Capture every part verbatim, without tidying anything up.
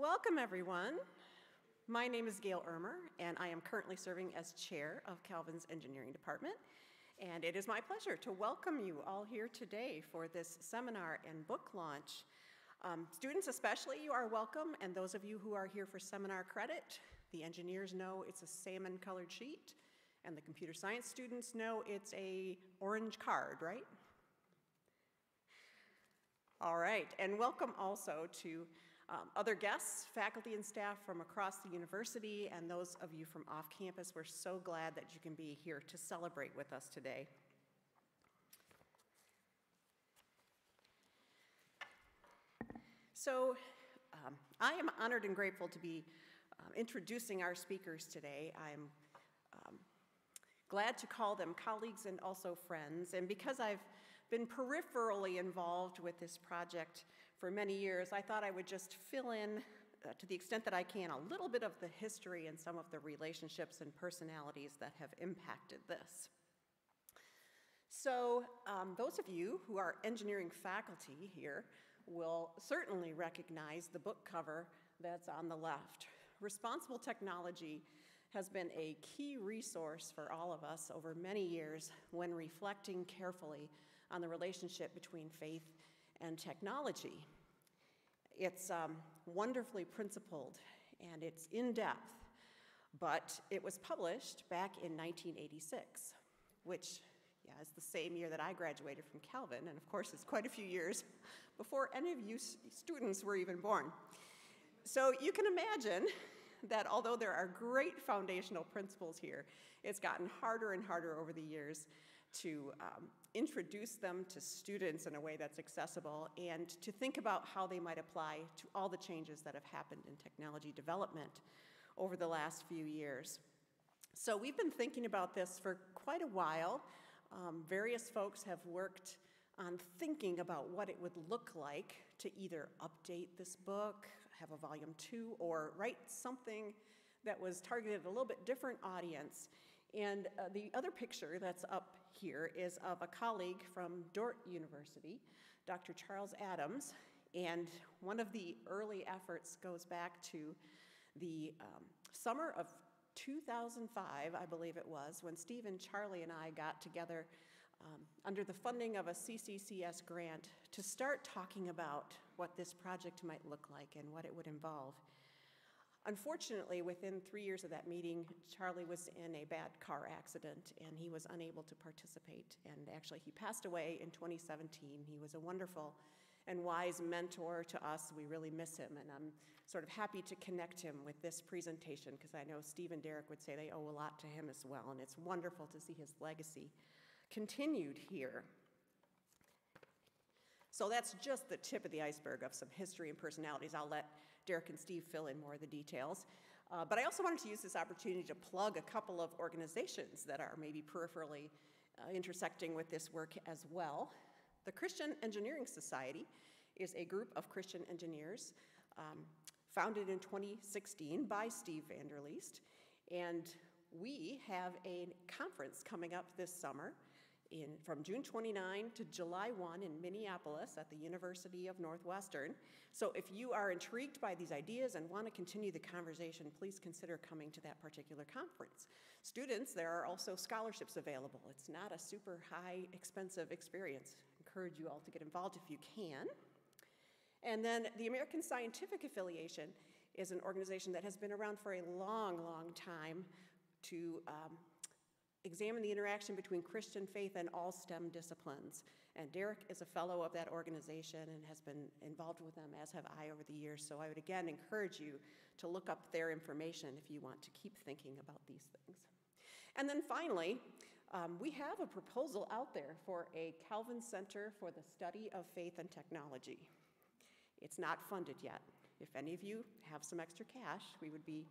Welcome, everyone. My name is Gail Ermer, and I am currently serving as chair of Calvin's engineering department. And it is my pleasure to welcome you all here today for this seminar and book launch. Um, students especially, you are welcome, and those of you who are here for seminar credit, the engineers know it's a salmon-colored sheet, and the computer science students know it's a orange card, right? All right, and welcome also to Um, other guests, faculty and staff from across the university, and those of you from off campus. We're so glad that you can be here to celebrate with us today. So um, I am honored and grateful to be um, introducing our speakers today. I'm um, glad to call them colleagues and also friends, and because I've been peripherally involved with this project for many years, I thought I would just fill in, uh, to the extent that I can, a little bit of the history and some of the relationships and personalities that have impacted this. So um, those of you who are engineering faculty here will certainly recognize the book cover that's on the left. Responsible Technology has been a key resource for all of us over many years when reflecting carefully on the relationship between faith and technology. It's um, wonderfully principled, and it's in-depth, but it was published back in nineteen eighty-six, which yeah, is the same year that I graduated from Calvin, and of course it's quite a few years before any of you students were even born. So you can imagine that although there are great foundational principles here, it's gotten harder and harder over the years to um, introduce them to students in a way that's accessible and to think about how they might apply to all the changes that have happened in technology development over the last few years. So we've been thinking about this for quite a while. Um, various folks have worked on thinking about what it would look like to either update this book, have a volume two, or write something that was targeted at a little bit different audience. And uh, the other picture that's up here is of a colleague from Dordt University, Doctor Charles Adams, and one of the early efforts goes back to the um, summer of two thousand five, I believe it was, when Steve and Charlie and I got together Um, under the funding of a C C C S grant to start talking about what this project might look like and what it would involve. Unfortunately, within three years of that meeting, Charlie was in a bad car accident and he was unable to participate, and actually he passed away in twenty seventeen. He was a wonderful and wise mentor to us. We really miss him, and I'm sort of happy to connect him with this presentation because I know Steve and Derek would say they owe a lot to him as well, and it's wonderful to see his legacy continued here. So that's just the tip of the iceberg of some history and personalities. I'll let Derek and Steve fill in more of the details. Uh, but I also wanted to use this opportunity to plug a couple of organizations that are maybe peripherally uh, intersecting with this work as well. The Christian Engineering Society is a group of Christian engineers um, founded in twenty sixteen by Steve Vanderleest, and we have a conference coming up this summer in, from June twenty-ninth to July first in Minneapolis at the University of Northwestern. So if you are intrigued by these ideas and want to continue the conversation, please consider coming to that particular conference. Students, there are also scholarships available. It's not a super high, expensive experience. I encourage you all to get involved if you can. And then the American Scientific Affiliation is an organization that has been around for a long, long time to um, examine the interaction between Christian faith and all STEM disciplines. And Derek is a fellow of that organization and has been involved with them, as have I, over the years. So I would again encourage you to look up their information if you want to keep thinking about these things. And then finally, um, we have a proposal out there for a Calvin Center for the Study of Faith and Technology. It's not funded yet. If any of you have some extra cash, we would be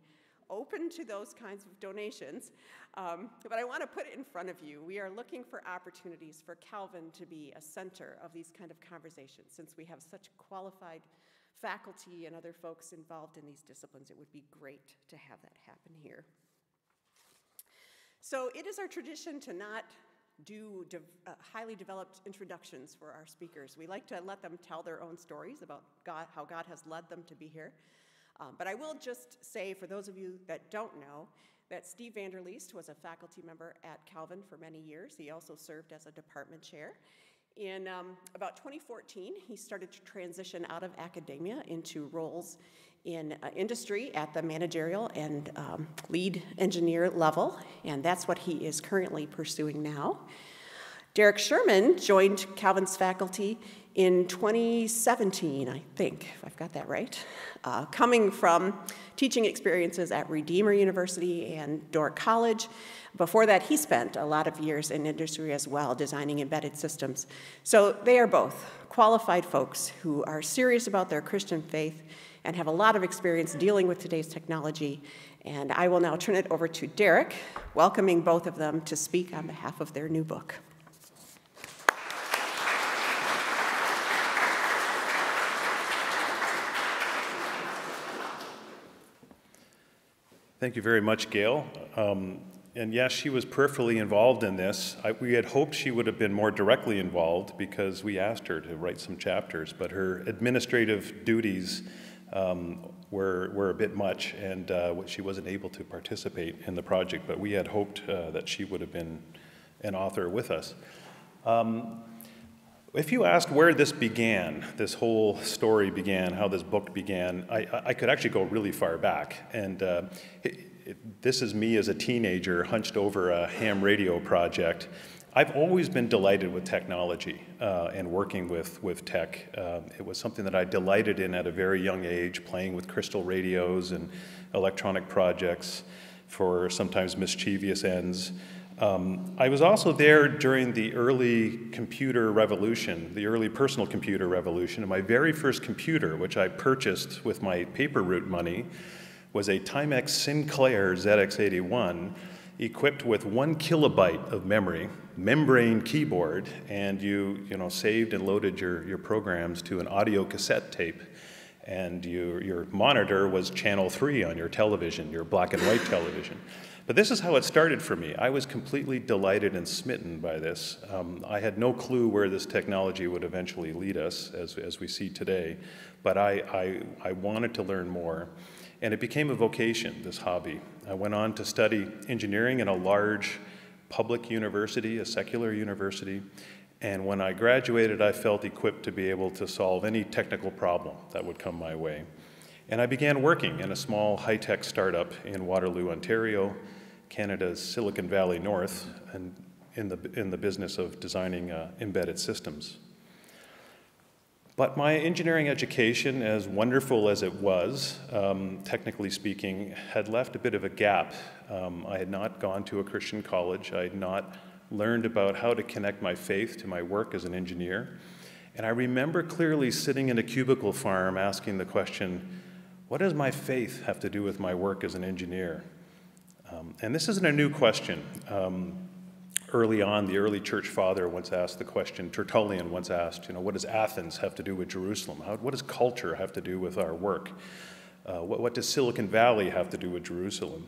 open to those kinds of donations, um, but I want to put it in front of you. We are looking for opportunities for Calvin to be a center of these kind of conversations. Since we have such qualified faculty and other folks involved in these disciplines, it would be great to have that happen here. So it is our tradition to not do de- uh, highly developed introductions for our speakers. We like to let them tell their own stories about God, how God has led them to be here. Um, but I will just say, for those of you that don't know, that Steve Vanderleest was a faculty member at Calvin for many years. He also served as a department chair. In um, about twenty fourteen, he started to transition out of academia into roles in uh, industry at the managerial and um, lead engineer level, and that's what he is currently pursuing now. Derek Sherman joined Calvin's faculty in twenty seventeen, I think, if I've got that right, uh, coming from teaching experiences at Redeemer University and Dordt College. Before that, he spent a lot of years in industry as well, designing embedded systems. So they are both qualified folks who are serious about their Christian faith and have a lot of experience dealing with today's technology. And I will now turn it over to Derek, welcoming both of them to speak on behalf of their new book. Thank you very much, Gail. Um, and yes, she was peripherally involved in this. I, we had hoped she would have been more directly involved because we asked her to write some chapters, but her administrative duties um, were, were a bit much, and uh, she wasn't able to participate in the project, but we had hoped uh, that she would have been an author with us. Um, If you asked where this began, this whole story began, how this book began, I, I could actually go really far back. And uh, it, it, this is me as a teenager hunched over a ham radio project. I've always been delighted with technology uh, and working with, with tech. Uh, it was something that I delighted in at a very young age, playing with crystal radios and electronic projects for sometimes mischievous ends. Um, I was also there during the early computer revolution, the early personal computer revolution, and my very first computer, which I purchased with my paper route money, was a Timex Sinclair Z X eighty-one, equipped with one kilobyte of memory, membrane keyboard, and you, you know, saved and loaded your, your programs to an audio cassette tape, and you, your monitor was channel three on your television, your black and white television. But this is how it started for me. I was completely delighted and smitten by this. Um, I had no clue where this technology would eventually lead us, as, as we see today, but I, I, I wanted to learn more. And it became a vocation, this hobby. I went on to study engineering in a large public university, a secular university, and when I graduated, I felt equipped to be able to solve any technical problem that would come my way. And I began working in a small high-tech startup in Waterloo, Ontario, Canada's Silicon Valley North, and in the, in the business of designing uh, embedded systems. But my engineering education, as wonderful as it was, um, technically speaking, had left a bit of a gap. Um, I had not gone to a Christian college. I had not learned about how to connect my faith to my work as an engineer. And I remember clearly sitting in a cubicle farm asking the question, what does my faith have to do with my work as an engineer? Um, and this isn't a new question. Um, early on, the early church father once asked the question, Tertullian once asked, you know, what does Athens have to do with Jerusalem? How, what does culture have to do with our work? Uh, what, what does Silicon Valley have to do with Jerusalem?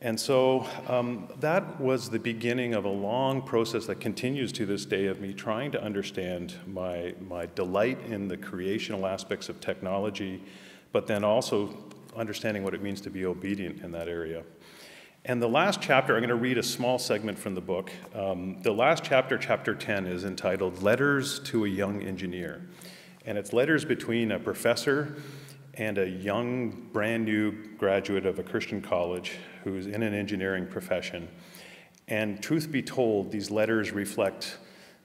And so um, that was the beginning of a long process that continues to this day of me trying to understand my, my delight in the creational aspects of technology, but then also understanding what it means to be obedient in that area. And the last chapter, I'm going to read a small segment from the book. Um, the last chapter, chapter ten, is entitled Letters to a Young Engineer. And it's letters between a professor and a young, brand new graduate of a Christian college who's in an engineering profession. And truth be told, these letters reflect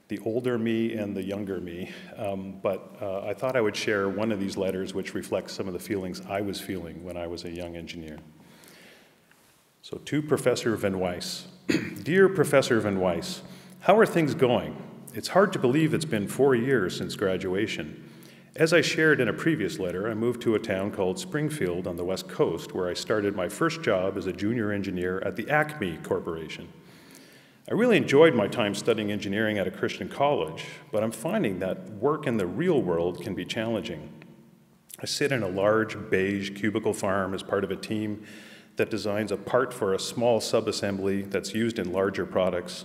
the older me and the younger me. Um, but uh, I thought I would share one of these letters which reflects some of the feelings I was feeling when I was a young engineer. So to Professor Van Weiss. Dear Professor Van Weiss, how are things going? It's hard to believe it's been four years since graduation. As I shared in a previous letter, I moved to a town called Springfield on the West Coast, where I started my first job as a junior engineer at the Acme Corporation. I really enjoyed my time studying engineering at a Christian college, but I'm finding that work in the real world can be challenging. I sit in a large beige cubicle farm as part of a team that designs a part for a small subassembly that's used in larger products.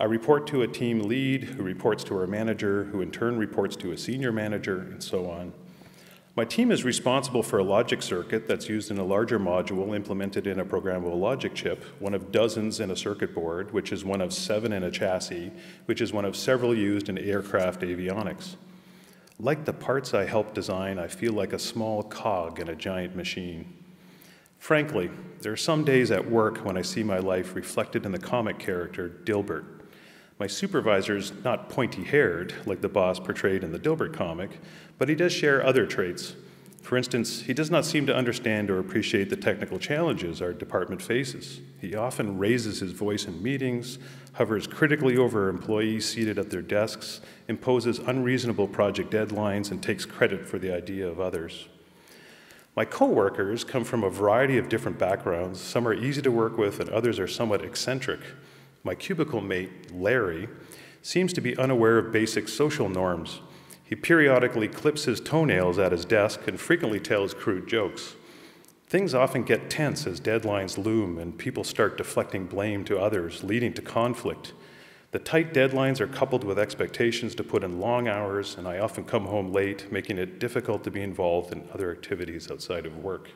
I report to a team lead who reports to our manager, who in turn reports to a senior manager, and so on. My team is responsible for a logic circuit that's used in a larger module implemented in a programmable logic chip, one of dozens in a circuit board, which is one of seven in a chassis, which is one of several used in aircraft avionics. Like the parts I helped design, I feel like a small cog in a giant machine. Frankly, there are some days at work when I see my life reflected in the comic character Dilbert. My supervisor's not pointy-haired, like the boss portrayed in the Dilbert comic, but he does share other traits. For instance, he does not seem to understand or appreciate the technical challenges our department faces. He often raises his voice in meetings, hovers critically over employees seated at their desks, imposes unreasonable project deadlines, and takes credit for the idea of others. My coworkers come from a variety of different backgrounds. Some are easy to work with, and others are somewhat eccentric. My cubicle mate, Larry, seems to be unaware of basic social norms. He periodically clips his toenails at his desk and frequently tells crude jokes. Things often get tense as deadlines loom and people start deflecting blame to others, leading to conflict. The tight deadlines are coupled with expectations to put in long hours, and I often come home late, making it difficult to be involved in other activities outside of work.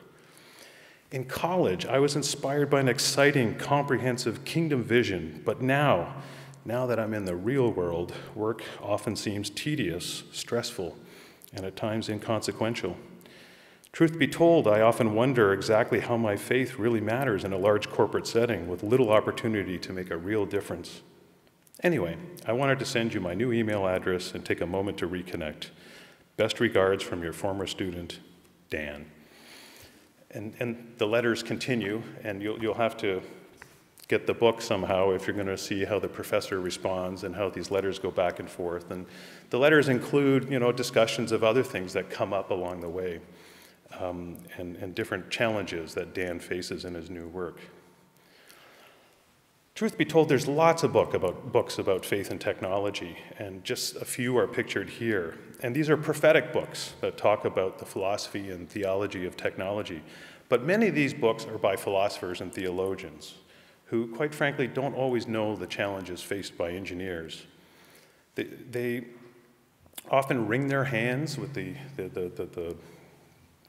In college, I was inspired by an exciting, comprehensive kingdom vision, but now, now that I'm in the real world, work often seems tedious, stressful, and at times inconsequential. Truth be told, I often wonder exactly how my faith really matters in a large corporate setting with little opportunity to make a real difference. Anyway, I wanted to send you my new email address and take a moment to reconnect. Best regards from your former student, Dan. And, and the letters continue, and you'll, you'll have to get the book somehow if you're going to see how the professor responds and how these letters go back and forth. And the letters include, you know, discussions of other things that come up along the way, um, and, and different challenges that Dan faces in his new work. Truth be told, there's lots of book about, books about faith and technology, and just a few are pictured here. And these are prophetic books that talk about the philosophy and theology of technology. But many of these books are by philosophers and theologians who, quite frankly, don't always know the challenges faced by engineers. They, they often wring their hands with the, the, the, the, the,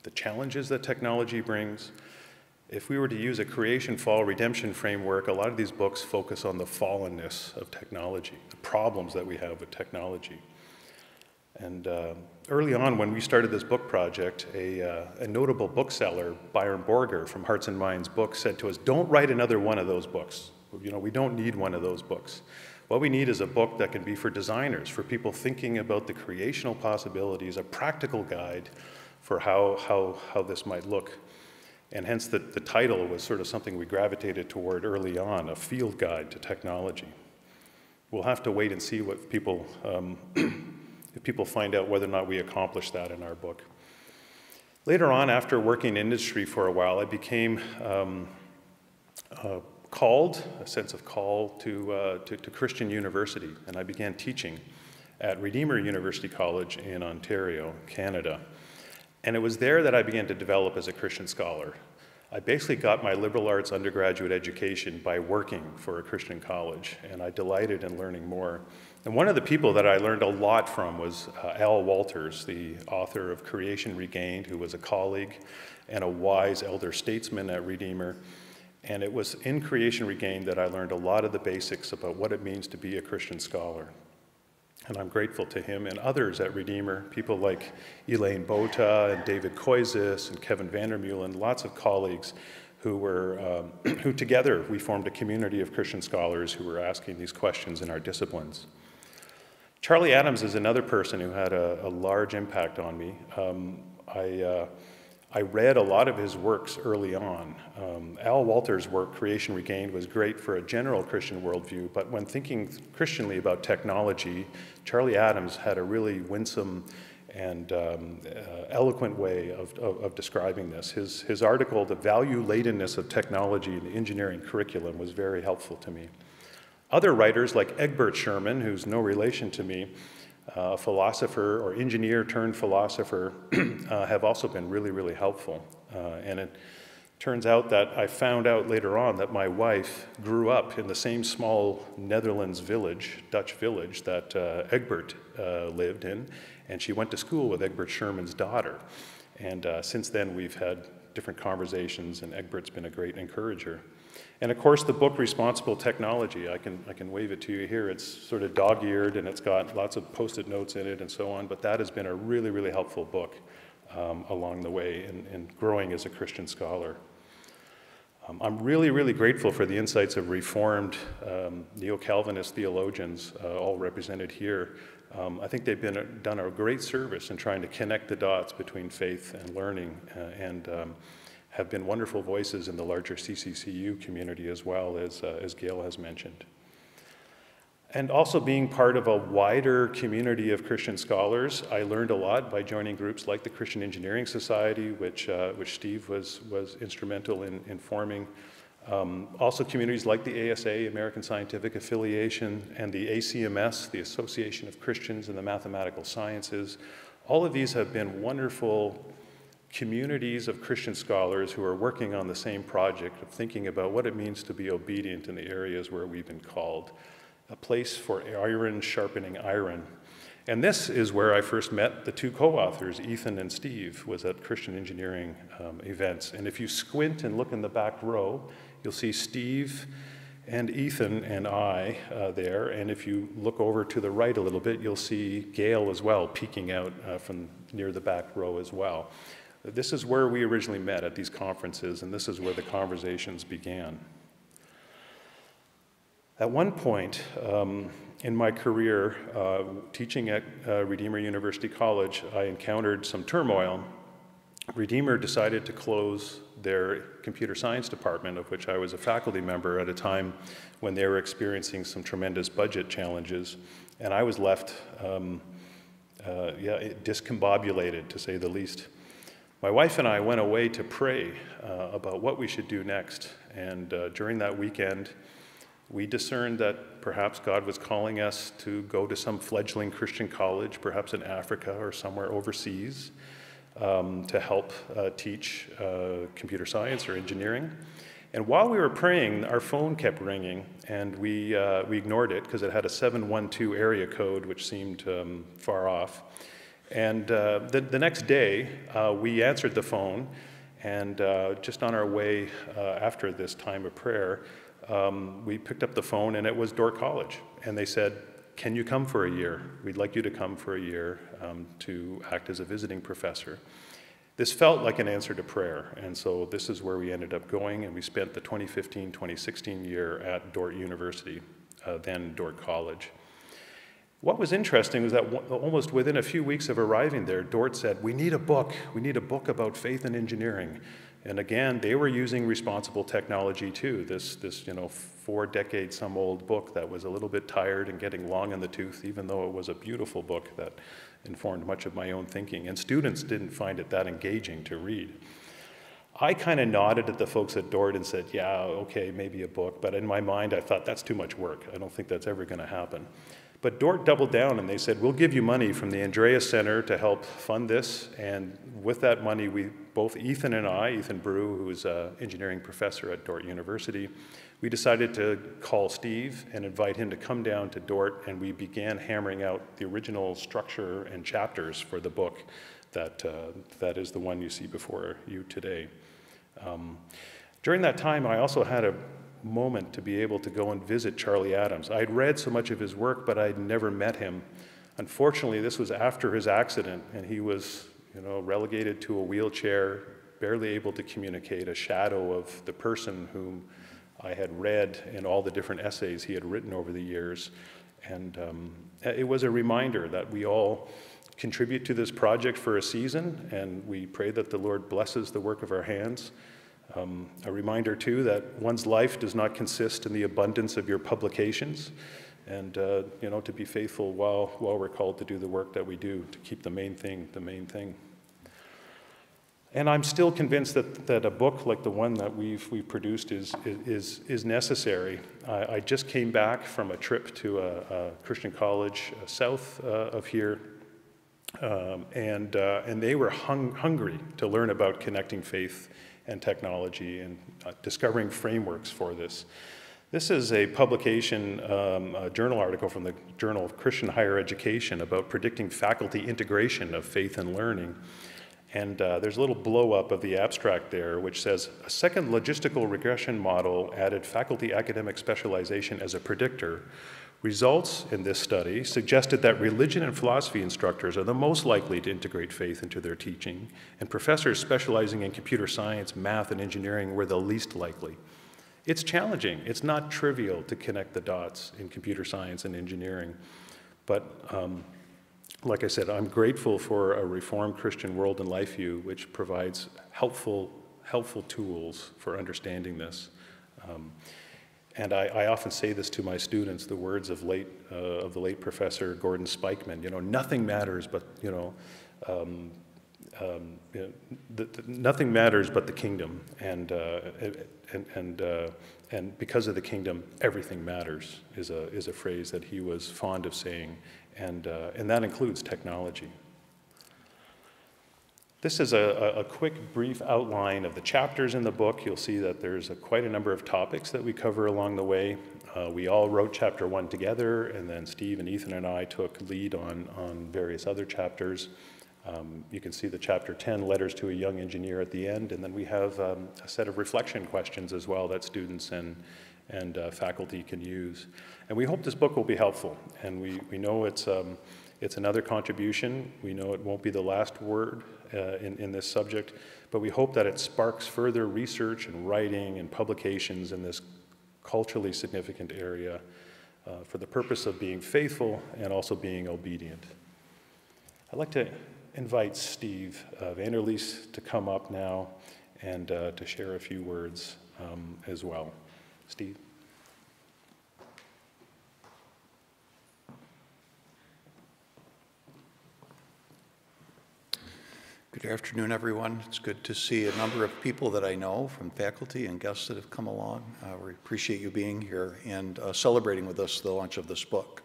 the challenges that technology brings. If we were to use a creation, fall, redemption framework, a lot of these books focus on the fallenness of technology, the problems that we have with technology. And uh, early on when we started this book project, a, uh, a notable bookseller, Byron Borger from Hearts and Minds Books, said to us, don't write another one of those books. You know, we don't need one of those books. What we need is a book that can be for designers, for people thinking about the creational possibilities, a practical guide for how, how, how this might look. And hence the, the title was sort of something we gravitated toward early on, a field guide to technology. We'll have to wait and see what people, um, if people find out whether or not we accomplish that in our book. Later on, after working in industry for a while, I became um, uh, called, a sense of call to, uh, to, to Christian University, and I began teaching at Redeemer University College in Ontario, Canada. And it was there that I began to develop as a Christian scholar. I basically got my liberal arts undergraduate education by working for a Christian college, and I delighted in learning more. And one of the people that I learned a lot from was uh, Al Walters, the author of Creation Regained, who was a colleague and a wise elder statesman at Redeemer. And it was in Creation Regained that I learned a lot of the basics about what it means to be a Christian scholar. And I'm grateful to him and others at Redeemer, people like Elaine Bota and David Koizis and Kevin Vandermeulen, lots of colleagues who were, um, who together we formed a community of Christian scholars who were asking these questions in our disciplines. Charlie Adams is another person who had a, a large impact on me. Um, I, uh, I read a lot of his works early on. Um, Al Walters' work, Creation Regained, was great for a general Christian worldview, but when thinking Christianly about technology, Charlie Adams had a really winsome and um, uh, eloquent way of, of, of describing this. His, his article, The Value-Ladenness of Technology in the Engineering Curriculum, was very helpful to me. Other writers like Egbert Schuurman, who's no relation to me, a uh, philosopher or engineer turned philosopher, uh, have also been really, really helpful. Uh, and it turns out that I found out later on that my wife grew up in the same small Netherlands village, Dutch village, that uh, Egbert uh, lived in, and she went to school with Egbert Schuurman's daughter. And uh, since then, we've had different conversations, and Egbert's been a great encourager. And of course, the book Responsible Technology, I can, I can wave it to you here. It's sort of dog-eared, and it's got lots of Post-it notes in it and so on, but that has been a really, really helpful book um, along the way in, in growing as a Christian scholar. Um, I'm really, really grateful for the insights of Reformed um, neo-Calvinist theologians, uh, all represented here. Um, I think they've been a, done a great service in trying to connect the dots between faith and learning, uh, and um, have been wonderful voices in the larger C C C U community as well, as, uh, as Gail has mentioned. And also being part of a wider community of Christian scholars, I learned a lot by joining groups like the Christian Engineering Society, which, uh, which Steve was, was instrumental in, in forming. Um, also communities like the A S A, American Scientific Affiliation, and the A C M S, the Association of Christians in the Mathematical Sciences. All of these have been wonderful communities of Christian scholars who are working on the same project of thinking about what it means to be obedient in the areas where we've been called. A place for iron sharpening iron. And this is where I first met the two co-authors, Ethan and Steve, was at Christian Engineering um, events. And if you squint and look in the back row, you'll see Steve and Ethan and I uh, there. And if you look over to the right a little bit, you'll see Gail as well, peeking out uh, from near the back row as well. This is where we originally met, at these conferences, and this is where the conversations began. At one point um, in my career, uh, teaching at uh, Redeemer University College, I encountered some turmoil. Redeemer decided to close their computer science department, of which I was a faculty member, at a time when they were experiencing some tremendous budget challenges, and I was left um, uh, yeah, discombobulated, to say the least. My wife and I went away to pray uh, about what we should do next, and uh, during that weekend, we discerned that perhaps God was calling us to go to some fledgling Christian college, perhaps in Africa or somewhere overseas, um, to help uh, teach uh, computer science or engineering. And while we were praying, our phone kept ringing, and we, uh, we ignored it because it had a seven one two area code, which seemed um, far off. And uh, the, the next day, uh, we answered the phone, and uh, just on our way uh, after this time of prayer, Um, we picked up the phone, and it was Dordt College, and they said, "Can you come for a year? We'd like you to come for a year um, to act as a visiting professor." This felt like an answer to prayer, and so this is where we ended up going, and we spent the twenty fifteen twenty sixteen year at Dordt University, uh, then Dordt College. What was interesting was that almost within a few weeks of arriving there, Dordt said, "We need a book. We need a book about faith and engineering." And again, they were using Responsible Technology too, this, this you know, four-decade-some-old book that was a little bit tired and getting long in the tooth, even though it was a beautiful book that informed much of my own thinking. And students didn't find it that engaging to read. I kind of nodded at the folks at Dordt and said, "Yeah, okay, maybe a book." But in my mind, I thought, that's too much work. I don't think that's ever going to happen. But Dordt doubled down, and they said, "We'll give you money from the Andrea Center to help fund this." And with that money, we both Ethan and I, Ethan Brue, who is an engineering professor at Dordt University, we decided to call Steve and invite him to come down to Dordt, and we began hammering out the original structure and chapters for the book that, uh, that is the one you see before you today. Um, during that time, I also had a moment to be able to go and visit Charlie Adams. I had read so much of his work, but I'd never met him. Unfortunately, this was after his accident, and he was, you know, relegated to a wheelchair, barely able to communicate, a shadow of the person whom I had read in all the different essays he had written over the years. And um, it was a reminder that we all contribute to this project for a season, and we pray that the Lord blesses the work of our hands. Um, a reminder, too, that one's life does not consist in the abundance of your publications, and uh, you know, to be faithful while, while we're called to do the work that we do, to keep the main thing the main thing. And I'm still convinced that, that a book like the one that we've, we've produced is, is, is necessary. I, I just came back from a trip to a, a Christian college south uh, of here, um, and, uh, and they were hung, hungry to learn about connecting faith and technology and uh, discovering frameworks for this. This is a publication, um, a journal article from the Journal of Christian Higher Education about predicting faculty integration of faith and learning. And uh, there's a little blow up of the abstract there, which says, a second logistical regression model added faculty academic specialization as a predictor. Results in this study suggested that religion and philosophy instructors are the most likely to integrate faith into their teaching, and professors specializing in computer science, math, and engineering were the least likely. It's challenging. It's not trivial to connect the dots in computer science and engineering. But um, like I said, I'm grateful for a Reformed Christian World and Life View, which provides helpful, helpful tools for understanding this. Um, And I, I often say this to my students, the words of, late, uh, of the late Professor Gordon Spikeman, you know, nothing matters but, you know, um, um, you know the, the, nothing matters but the kingdom. And, uh, and, and, uh, and because of the kingdom, everything matters is a, is a phrase that he was fond of saying. And, uh, and that includes technology. This is a, a quick, brief outline of the chapters in the book. You'll see that there's a, quite a number of topics that we cover along the way. Uh, we all wrote chapter one together, and then Steve and Ethan and I took lead on, on various other chapters. Um, you can see the chapter ten, Letters to a Young Engineer, at the end, and then we have um, a set of reflection questions as well that students and, and uh, faculty can use. And we hope this book will be helpful, and we, we know it's, um, it's another contribution. We know it won't be the last word Uh, in, in this subject, but we hope that it sparks further research and writing and publications in this culturally significant area uh, for the purpose of being faithful and also being obedient. I'd like to invite Steve uh, Vanderleest to come up now and uh, to share a few words um, as well. Steve? Good afternoon, everyone. It's good to see a number of people that I know from faculty and guests that have come along. Uh, we appreciate you being here and uh, celebrating with us the launch of this book.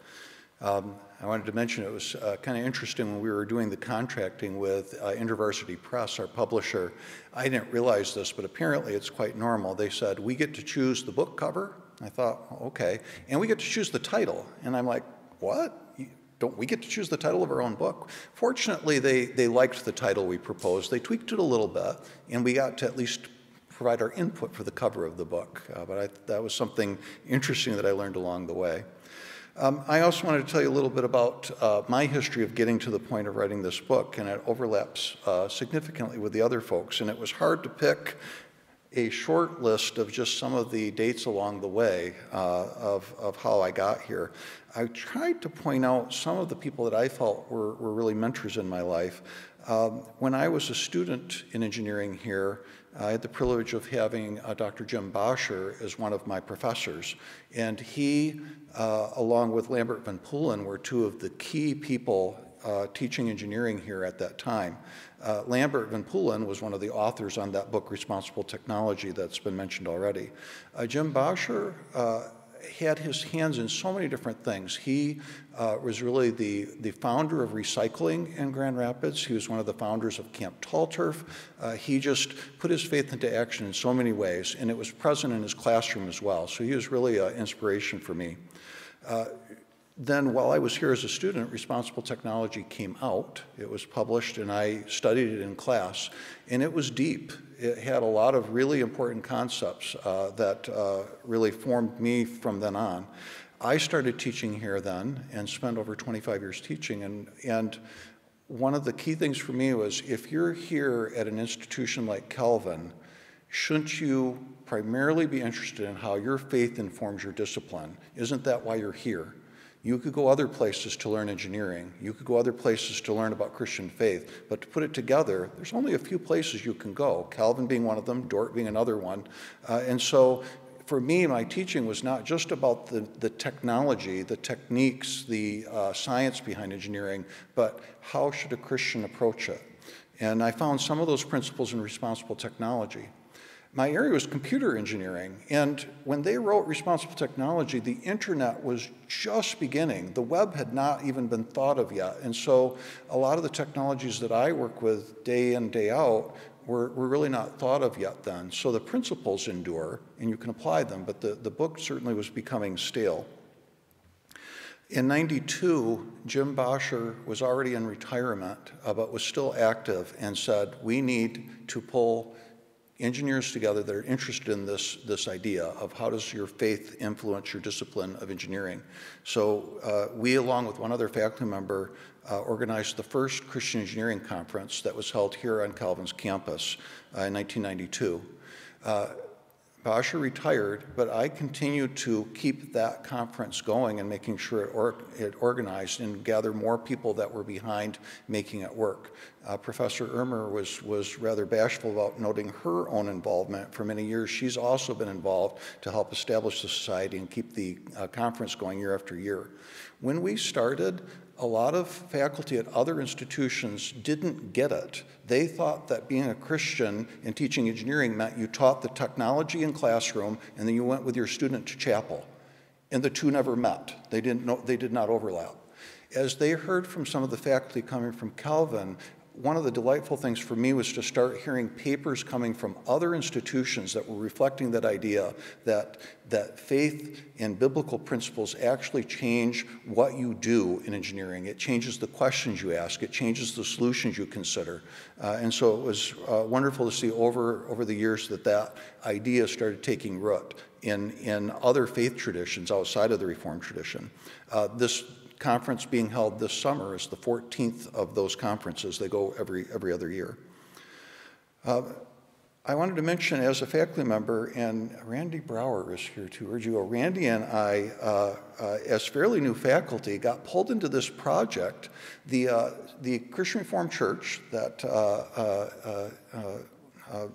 Um, I wanted to mention it was uh, kind of interesting when we were doing the contracting with uh, InterVarsity Press, our publisher. I didn't realize this, but apparently it's quite normal. They said, we get to choose the book cover. I thought, okay. And we get to choose the title. And I'm like, what? Don't we get to choose the title of our own book? Fortunately, they, they liked the title we proposed. They tweaked it a little bit, and we got to at least provide our input for the cover of the book. Uh, but I, that was something interesting that I learned along the way. Um, I also wanted to tell you a little bit about uh, my history of getting to the point of writing this book, and it overlaps uh, significantly with the other folks. And it was hard to pick a short list of just some of the dates along the way uh, of, of how I got here. I tried to point out some of the people that I felt were, were really mentors in my life. Um, when I was a student in engineering here, I had the privilege of having uh, Doctor Jim Bosscher as one of my professors. And he, uh, along with Lambert Van Poolen, were two of the key people uh, teaching engineering here at that time. Uh, Lambert Van Poolen was one of the authors on that book, Responsible Technology, that's been mentioned already. Uh, Jim Bosscher uh, had his hands in so many different things. He uh, was really the, the founder of recycling in Grand Rapids. He was one of the founders of Camp Tall Turf. Uh, he just put his faith into action in so many ways, and it was present in his classroom as well. So he was really an inspiration for me. Uh, Then while I was here as a student, Responsible Technology came out. It was published and I studied it in class, and it was deep. It had a lot of really important concepts uh, that uh, really formed me from then on. I started teaching here then and spent over twenty-five years teaching, and, and one of the key things for me was, if you're here at an institution like Calvin, shouldn't you primarily be interested in how your faith informs your discipline? Isn't that why you're here? You could go other places to learn engineering. You could go other places to learn about Christian faith. But to put it together, there's only a few places you can go, Calvin being one of them, Dordt being another one. Uh, and so for me, my teaching was not just about the, the technology, the techniques, the uh, science behind engineering, but how should a Christian approach it? And I found some of those principles in Responsible Technology. My area was computer engineering, and when they wrote Responsible Technology, the internet was just beginning. The web had not even been thought of yet, and so a lot of the technologies that I work with day in, day out were, were really not thought of yet then. So the principles endure, and you can apply them, but the, the book certainly was becoming stale. In ninety-two, Jim Bosscher was already in retirement, uh, but was still active, and said, we need to pull engineers together that are interested in this, this idea of how does your faith influence your discipline of engineering. So uh, we, along with one other faculty member, uh, organized the first Christian Engineering Conference that was held here on Calvin's campus uh, in nineteen ninety-two. Uh, Bosscher retired, but I continued to keep that conference going and making sure it, or, it organized and gather more people that were behind making it work. Uh, Professor Ermer was, was rather bashful about noting her own involvement. For many years, she's also been involved to help establish the society and keep the uh, conference going year after year. When we started, a lot of faculty at other institutions didn't get it. They thought that being a Christian and teaching engineering meant you taught the technology in classroom and then you went with your student to chapel. And the two never met. They didn't know, they did not overlap. As they heard from some of the faculty coming from Calvin, one of the delightful things for me was to start hearing papers coming from other institutions that were reflecting that idea that, that faith and biblical principles actually change what you do in engineering. It changes the questions you ask. It changes the solutions you consider. Uh, and so it was uh, wonderful to see over, over the years that that idea started taking root in, in other faith traditions outside of the Reformed tradition. Uh, this conference being held this summer is the fourteenth of those conferences. They go every, every other year. Uh, I wanted to mention as a faculty member, and Randy Brower is here too, where'd you go? Randy and I, uh, uh, as fairly new faculty, got pulled into this project. The, uh, the Christian Reformed Church that uh, uh, uh, uh,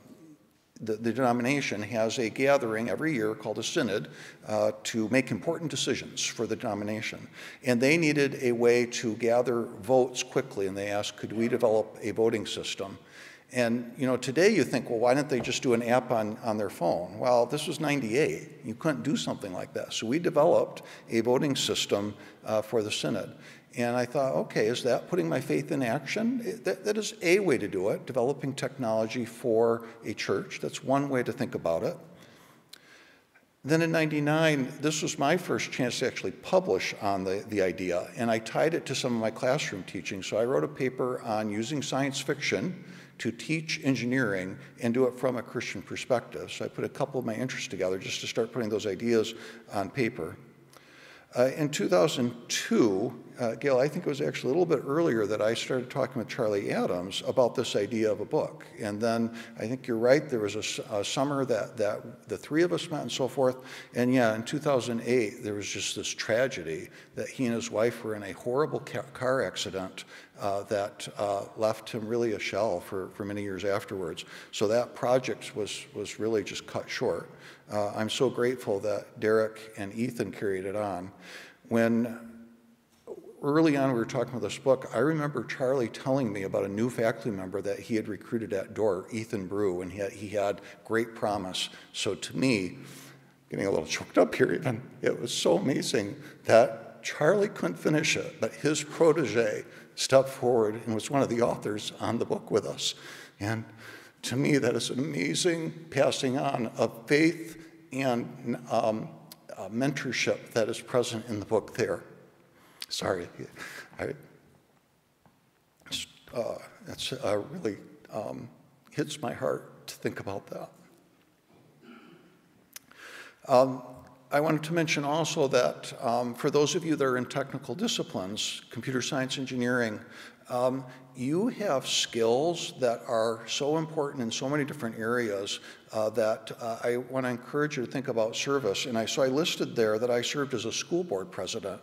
The, the denomination has a gathering every year called a synod uh, to make important decisions for the denomination. And they needed a way to gather votes quickly, and they asked, could we develop a voting system? And you know, today you think, well, why didn't they just do an app on, on their phone? Well, this was ninety-eight. You couldn't do something like that. So we developed a voting system uh, for the synod. And I thought, okay, is that putting my faith in action? That, that is a way to do it, developing technology for a church. That's one way to think about it. Then in ninety-nine, this was my first chance to actually publish on the, the idea, and I tied it to some of my classroom teaching. So I wrote a paper on using science fiction to teach engineering and do it from a Christian perspective. So I put a couple of my interests together just to start putting those ideas on paper. Uh, in two thousand two, uh, Gail, I think it was actually a little bit earlier that I started talking with Charlie Adams about this idea of a book. And then I think you're right, there was a, a summer that, that the three of us met and so forth. And yeah, in two thousand eight, there was just this tragedy that he and his wife were in a horrible ca car accident uh, that uh, left him really a shell for, for many years afterwards. So that project was, was really just cut short. Uh, I'm so grateful that Derek and Ethan carried it on. When early on we were talking about this book, I remember Charlie telling me about a new faculty member that he had recruited at Dordt, Ethan Brue, and he had, he had great promise. So to me, getting a little choked up here even, it was so amazing that Charlie couldn't finish it, but his protege stepped forward and was one of the authors on the book with us. And to me, that is an amazing passing on of faith and um, uh, mentorship that is present in the book there. Sorry, I, uh, it's uh, really um, hits my heart to think about that. Um, I wanted to mention also that um, for those of you that are in technical disciplines, computer science, engineering, um, you have skills that are so important in so many different areas uh, that uh, I want to encourage you to think about service. And I, so I listed there that I served as a school board president.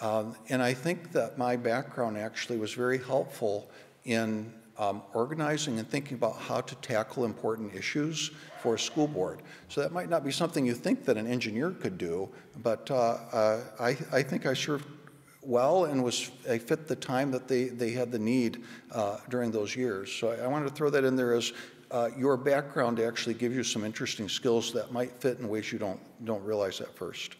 Um, and I think that my background actually was very helpful in um, organizing and thinking about how to tackle important issues for a school board. So that might not be something you think that an engineer could do, but uh, uh, I, I think I served well and was I fit the time that they, they had the need uh, during those years. So I, I wanted to throw that in there as uh, your background actually gives you some interesting skills that might fit in ways you don't, don't realize at first.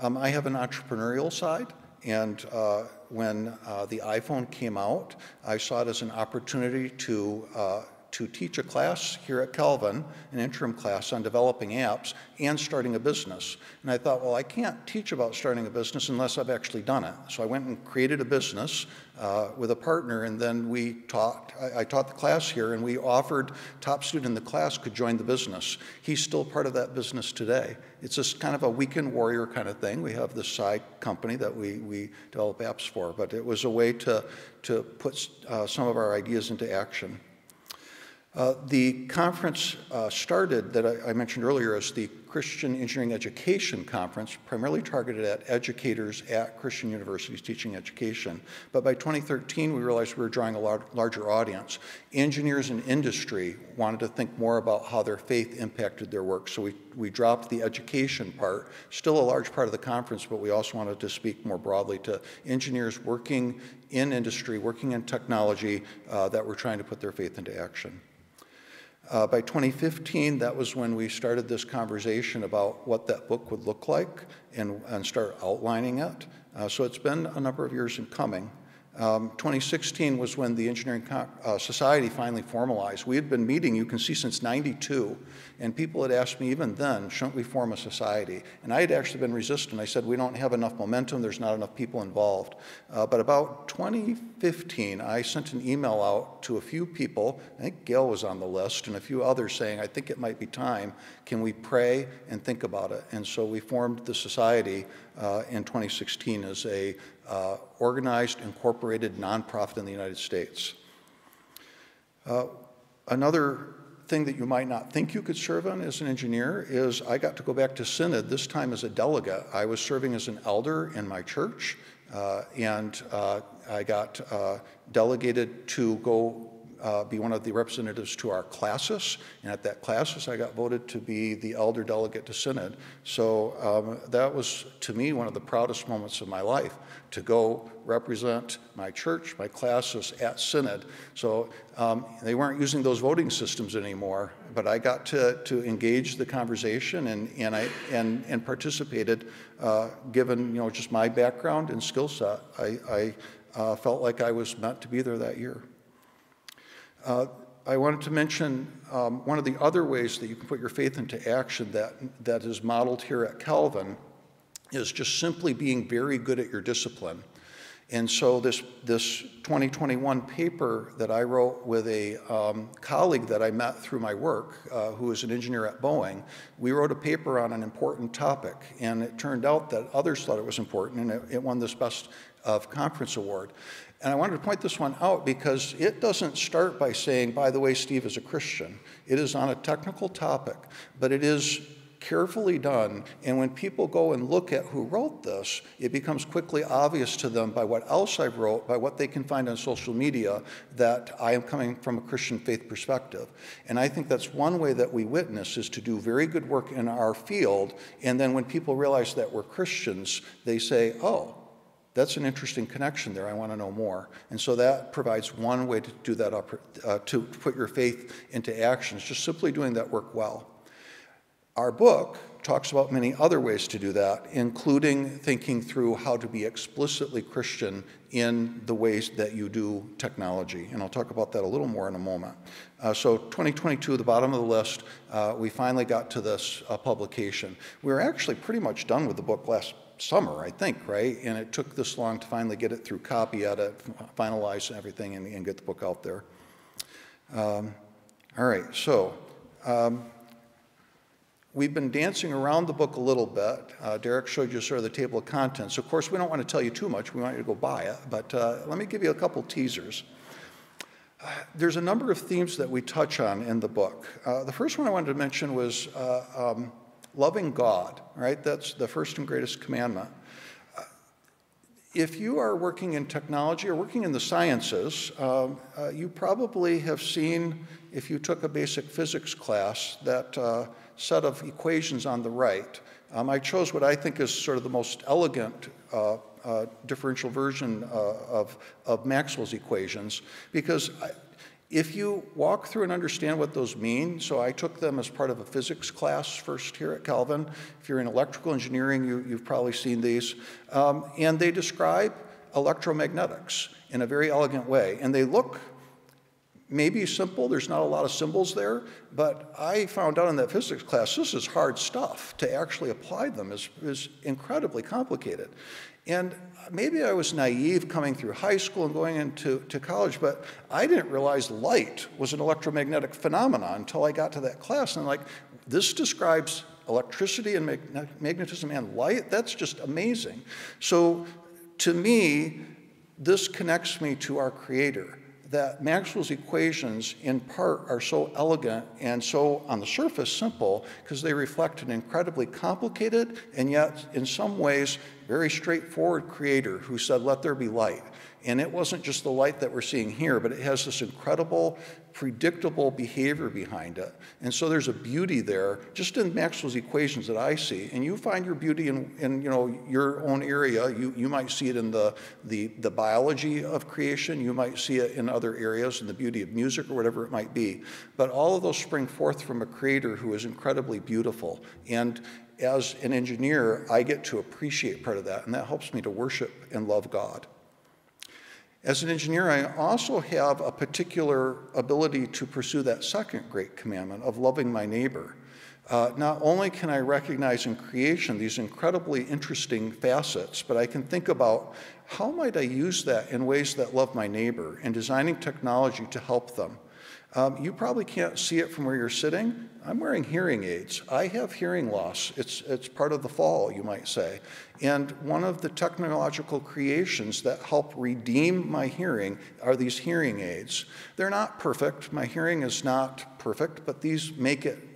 Um, I have an entrepreneurial side, and uh, when uh, the iPhone came out, I saw it as an opportunity to uh, to teach a class here at Calvin, an interim class on developing apps and starting a business. And I thought, well, I can't teach about starting a business unless I've actually done it. So I went and created a business uh, with a partner, and then we taught, I, I taught the class here, and we offered top student in the class could join the business. He's still part of that business today. It's just kind of a weekend warrior kind of thing. We have this side company that we, we develop apps for, but it was a way to, to put uh, some of our ideas into action. Uh, the conference uh, started, that I, I mentioned earlier, as the Christian Engineering Education Conference, primarily targeted at educators at Christian universities teaching education. But by twenty thirteen, we realized we were drawing a lar- larger audience. Engineers in industry wanted to think more about how their faith impacted their work, so we, we dropped the education part, still a large part of the conference, but we also wanted to speak more broadly to engineers working in industry, working in technology, uh, that were trying to put their faith into action. Uh, by twenty fifteen, that was when we started this conversation about what that book would look like and, and start outlining it. Uh, so it's been a number of years in coming. Um, twenty sixteen was when the Engineering uh, Society finally formalized. We had been meeting, you can see, since ninety-two, and people had asked me even then, shouldn't we form a society? And I had actually been resistant. I said, we don't have enough momentum, there's not enough people involved. Uh, but about twenty fifteen, I sent an email out to a few people, I think Gail was on the list, and a few others saying, I think it might be time, can we pray and think about it? And so we formed the society uh, in twenty sixteen as a Uh, organized, incorporated nonprofit in the United States. Uh, another thing that you might not think you could serve on as an engineer is I got to go back to Synod, this time as a delegate. I was serving as an elder in my church, uh, and uh, I got uh, delegated to go Uh, be one of the representatives to our classis, and at that classis I got voted to be the elder delegate to Synod. So um, that was, to me, one of the proudest moments of my life, to go represent my church, my classis at Synod. So um, they weren't using those voting systems anymore, but I got to, to engage the conversation and, and, I, and, and participated, uh, given you know just my background and skill set. I, I uh, felt like I was meant to be there that year. Uh, I wanted to mention um, one of the other ways that you can put your faith into action that, that is modeled here at Calvin is just simply being very good at your discipline. And so this, this twenty twenty-one paper that I wrote with a um, colleague that I met through my work, uh, who is an engineer at Boeing, we wrote a paper on an important topic, and it turned out that others thought it was important, and it, it won this Best of Conference Award. And I wanted to point this one out because it doesn't start by saying, by the way, Steve is a Christian. It is on a technical topic, but it is carefully done. And when people go and look at who wrote this, it becomes quickly obvious to them by what else I wrote, by what they can find on social media, that I am coming from a Christian faith perspective. And I think that's one way that we witness is to do very good work in our field. And then when people realize that we're Christians, they say, oh, that's an interesting connection there. I want to know more. And so that provides one way to do that, uh, to put your faith into action. It's just simply doing that work well. Our book talks about many other ways to do that, including thinking through how to be explicitly Christian in the ways that you do technology. And I'll talk about that a little more in a moment. Uh, so twenty twenty-two, the bottom of the list, uh, we finally got to this uh, publication. We were actually pretty much done with the book last summer, I think, right? And it took this long to finally get it through copy edit, finalize everything, and, and get the book out there. Um, all right, so um, we've been dancing around the book a little bit. Uh, Derek showed you sort of the table of contents. Of course, we don't want to tell you too much. We want you to go buy it, but uh, let me give you a couple teasers. Uh, there's a number of themes that we touch on in the book. Uh, the first one I wanted to mention was uh, um, loving God, right? That's the first and greatest commandment. Uh, if you are working in technology or working in the sciences, um, uh, you probably have seen, if you took a basic physics class, that uh, set of equations on the right. Um, I chose what I think is sort of the most elegant uh, uh, differential version uh, of, of Maxwell's equations, because I, if you walk through and understand what those mean, so I took them as part of a physics class first here at Calvin. If you're in electrical engineering, you, you've probably seen these. Um, and they describe electromagnetics in a very elegant way. And they look maybe simple, there's not a lot of symbols there, but I found out in that physics class, this is hard stuff. To actually apply them is, is incredibly complicated. And maybe I was naive coming through high school and going into to college, but I didn't realize light was an electromagnetic phenomenon until I got to that class. And I'm like, this describes electricity and magnetism and light? That's just amazing. So to me, this connects me to our Creator, that Maxwell's equations in part are so elegant and so on the surface simple because they reflect an incredibly complicated and yet in some ways very straightforward Creator who said, let there be light. And it wasn't just the light that we're seeing here, but it has this incredible predictable behavior behind it. And so there's a beauty there just in Maxwell's equations that I see. And you find your beauty in, in you know, your own area. You, you might see it in the, the, the biology of creation. You might see it in other areas, in the beauty of music or whatever it might be. But all of those spring forth from a Creator who is incredibly beautiful. And as an engineer, I get to appreciate part of that. And that helps me to worship and love God. As an engineer, I also have a particular ability to pursue that second great commandment of loving my neighbor. Uh, not only can I recognize in creation these incredibly interesting facets, but I can think about how might I use that in ways that love my neighbor and designing technology to help them. Um, you probably can't see it from where you're sitting. I'm wearing hearing aids. I have hearing loss. It's, it's part of the fall, you might say. And one of the technological creations that help redeem my hearing are these hearing aids. They're not perfect. My hearing is not perfect, but these make it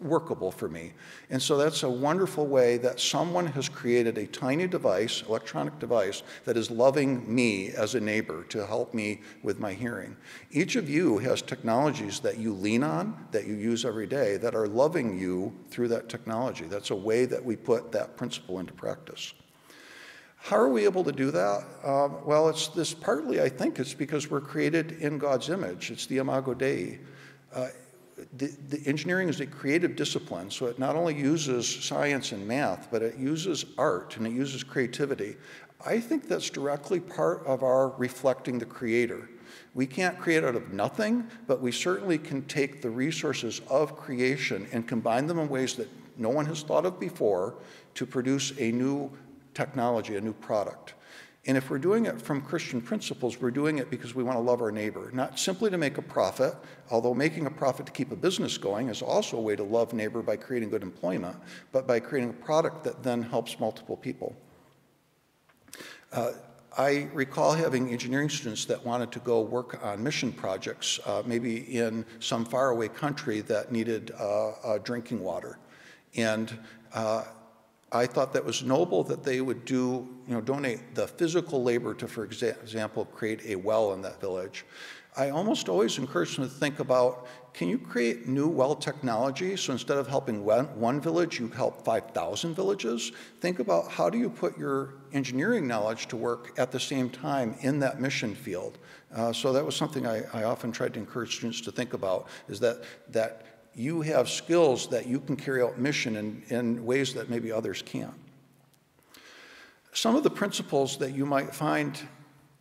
workable for me. And so that's a wonderful way that someone has created a tiny device, electronic device, that is loving me as a neighbor to help me with my hearing. Each of you has technologies that you lean on, that you use every day, that are loving you through that technology. That's a way that we put that principle into practice. How are we able to do that? Uh, well, it's this partly, I think, it's because we're created in God's image. It's the Imago Dei. Uh, The, the engineering is a creative discipline, so it not only uses science and math, but it uses art and it uses creativity. I think that's directly part of our reflecting the Creator. We can't create out of nothing, but we certainly can take the resources of creation and combine them in ways that no one has thought of before to produce a new technology, a new product. And if we're doing it from Christian principles, we're doing it because we want to love our neighbor, not simply to make a profit, although making a profit to keep a business going is also a way to love neighbor by creating good employment, but by creating a product that then helps multiple people. Uh, I recall having engineering students that wanted to go work on mission projects, uh, maybe in some faraway country that needed uh, uh, drinking water. And uh, I thought that was noble that they would do, you know, donate the physical labor to, for example, create a well in that village. I almost always encourage them to think about, can you create new well technology? So instead of helping one village, you help five thousand villages. Think about how do you put your engineering knowledge to work at the same time in that mission field. Uh, so that was something I, I often tried to encourage students to think about, is that that. You have skills that you can carry out mission in, in ways that maybe others can't. Some of the principles that you might find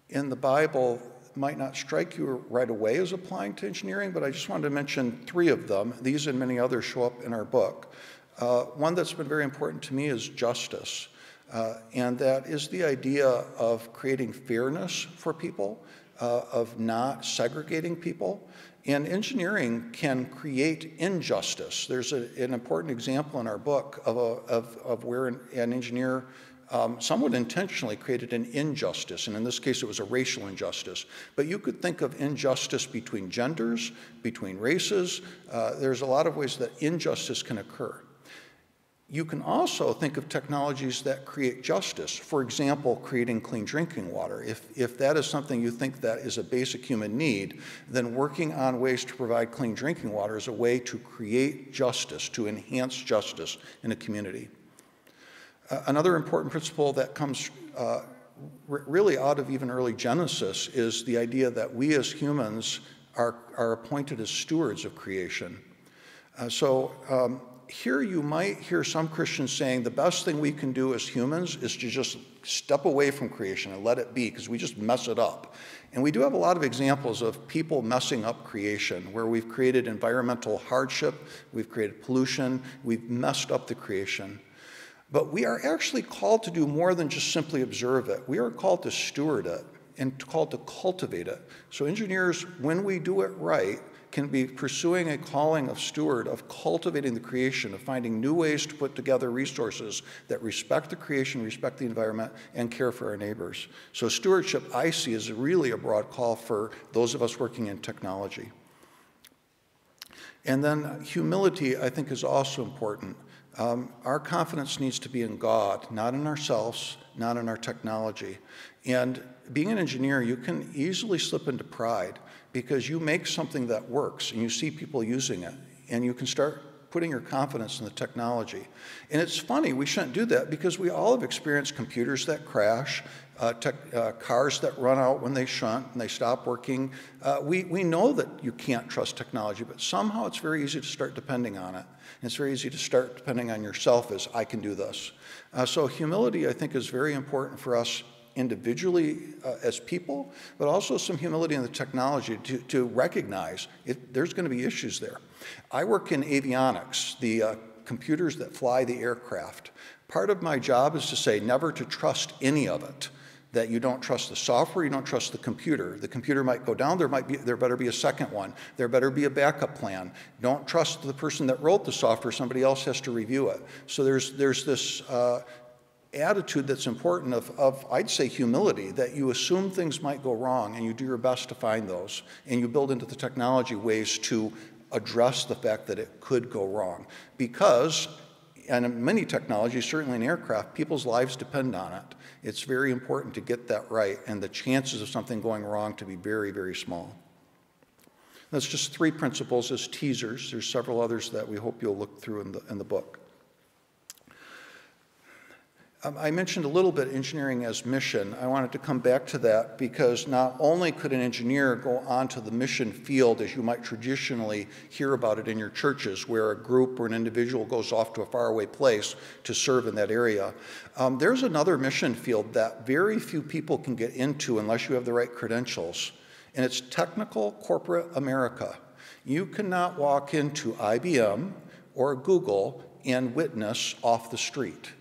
in the Bible might not strike you right away as applying to engineering, but I just wanted to mention three of them. These and many others show up in our book. Uh, one that's been very important to me is justice, uh, and that is the idea of creating fairness for people, uh, of not segregating people. And engineering can create injustice. There's a, an important example in our book of, a, of, of where an, an engineer um, somewhat intentionally created an injustice, and in this case it was a racial injustice. But you could think of injustice between genders, between races. Uh, there's a lot of ways that injustice can occur. You can also think of technologies that create justice. For example, creating clean drinking water. If, if that is something you think that is a basic human need, then working on ways to provide clean drinking water is a way to create justice, to enhance justice in a community. Uh, another important principle that comes uh, really out of even early Genesis is the idea that we as humans are, are appointed as stewards of creation. Uh, so. Um, Here you might hear some Christians saying the best thing we can do as humans is to just step away from creation and let it be, because we just mess it up. And we do have a lot of examples of people messing up creation, where we've created environmental hardship, we've created pollution, we've messed up the creation. But we are actually called to do more than just simply observe it. We are called to steward it and called to cultivate it. So engineers, when we do it right, can be pursuing a calling of steward, of cultivating the creation, of finding new ways to put together resources that respect the creation, respect the environment, and care for our neighbors. So stewardship, I see, is really a broad call for those of us working in technology. And then humility, I think, is also important. Um, our confidence needs to be in God, not in ourselves, not in our technology. And being an engineer, you can easily slip into pride, because you make something that works and you see people using it, and you can start putting your confidence in the technology. And it's funny, we shouldn't do that, because we all have experienced computers that crash, uh, tech, uh, cars that run out when they shunt and they stop working. Uh, we, we know that you can't trust technology, but somehow it's very easy to start depending on it. And it's very easy to start depending on yourself as, I can do this. Uh, so humility, I think, is very important for us individually uh, as people, but also some humility in the technology to, to recognize it, there's going to be issues there. I work in avionics, the uh, computers that fly the aircraft. Part of my job is to say never to trust any of it, that you don't trust the software, you don't trust the computer. The computer might go down, there might be, there better be a second one, there better be a backup plan. Don't trust the person that wrote the software, somebody else has to review it. So there's, there's this uh, attitude that's important of, of, I'd say, humility, that you assume things might go wrong and you do your best to find those, and you build into the technology ways to address the fact that it could go wrong. Because, and in many technologies, certainly in aircraft, people's lives depend on it. It's very important to get that right, and the chances of something going wrong to be very, very small. That's just three principles as teasers. There's several others that we hope you'll look through in the, in the book. I mentioned a little bit engineering as mission. I wanted to come back to that, because not only could an engineer go on to the mission field as you might traditionally hear about it in your churches, where a group or an individual goes off to a faraway place to serve in that area. Um, there's another mission field that very few people can get into unless you have the right credentials, and it's technical corporate America. You cannot walk into I B M or Google and witness off the street.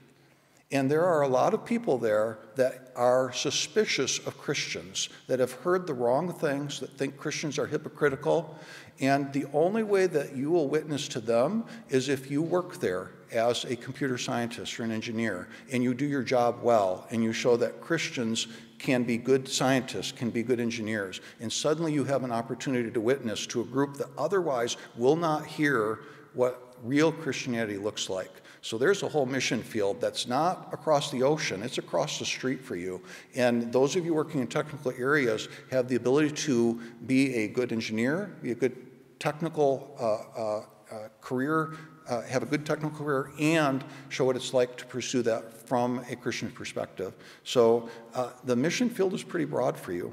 And there are a lot of people there that are suspicious of Christians, that have heard the wrong things, that think Christians are hypocritical. And the only way that you will witness to them is if you work there as a computer scientist or an engineer, and you do your job well, and you show that Christians can be good scientists, can be good engineers. And suddenly you have an opportunity to witness to a group that otherwise will not hear what real Christianity looks like. So there's a whole mission field that's not across the ocean, it's across the street for you. And those of you working in technical areas have the ability to be a good engineer, be a good technical uh, uh, uh, career, uh, have a good technical career, and show what it's like to pursue that from a Christian perspective. So uh, the mission field is pretty broad for you.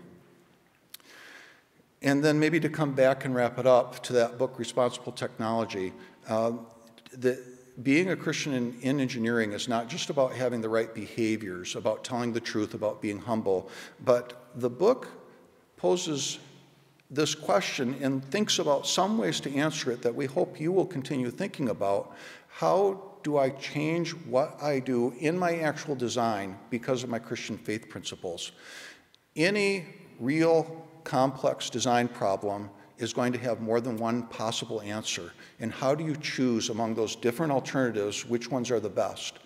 And then maybe to come back and wrap it up to that book, Responsible Technology, uh, the being a Christian in, in engineering is not just about having the right behaviors, about telling the truth, about being humble, but the book poses this question and thinks about some ways to answer it that we hope you will continue thinking about. How do I change what I do in my actual design because of my Christian faith principles? Any real complex design problem is going to have more than one possible answer. And how do you choose among those different alternatives which ones are the best?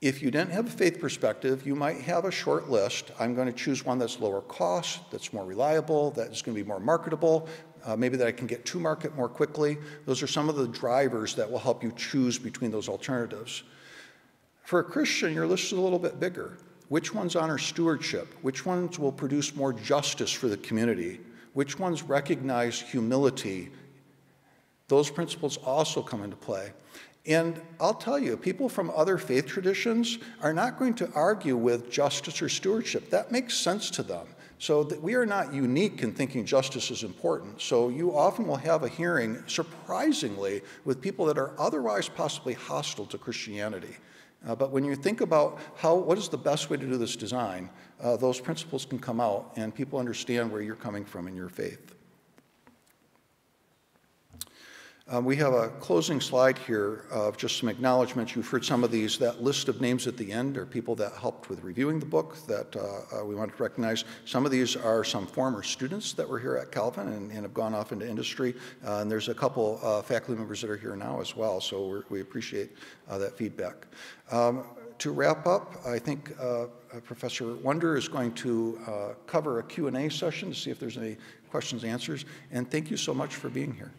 If you didn't have a faith perspective, you might have a short list. I'm going to choose one that's lower cost, that's more reliable, that's going to be more marketable, uh, maybe that I can get to market more quickly. Those are some of the drivers that will help you choose between those alternatives. For a Christian, your list is a little bit bigger. Which ones honor stewardship? Which ones will produce more justice for the community? Which ones recognize humility? Those principles also come into play. And I'll tell you, people from other faith traditions are not going to argue with justice or stewardship. That makes sense to them. So that we are not unique in thinking justice is important. So you often will have a hearing, surprisingly, with people that are otherwise possibly hostile to Christianity. Uh, but when you think about how, what is the best way to do this design, uh, those principles can come out and people understand where you're coming from in your faith. Um, we have a closing slide here of just some acknowledgments. You've heard some of these. That list of names at the end are people that helped with reviewing the book that uh, uh, we want to recognize. Some of these are some former students that were here at Calvin and, and have gone off into industry. Uh, and there's a couple uh, faculty members that are here now as well, so we're, we appreciate uh, that feedback. Um, to wrap up, I think uh, Professor Wonder is going to uh, cover a Q and A session to see if there's any questions and answers. And thank you so much for being here.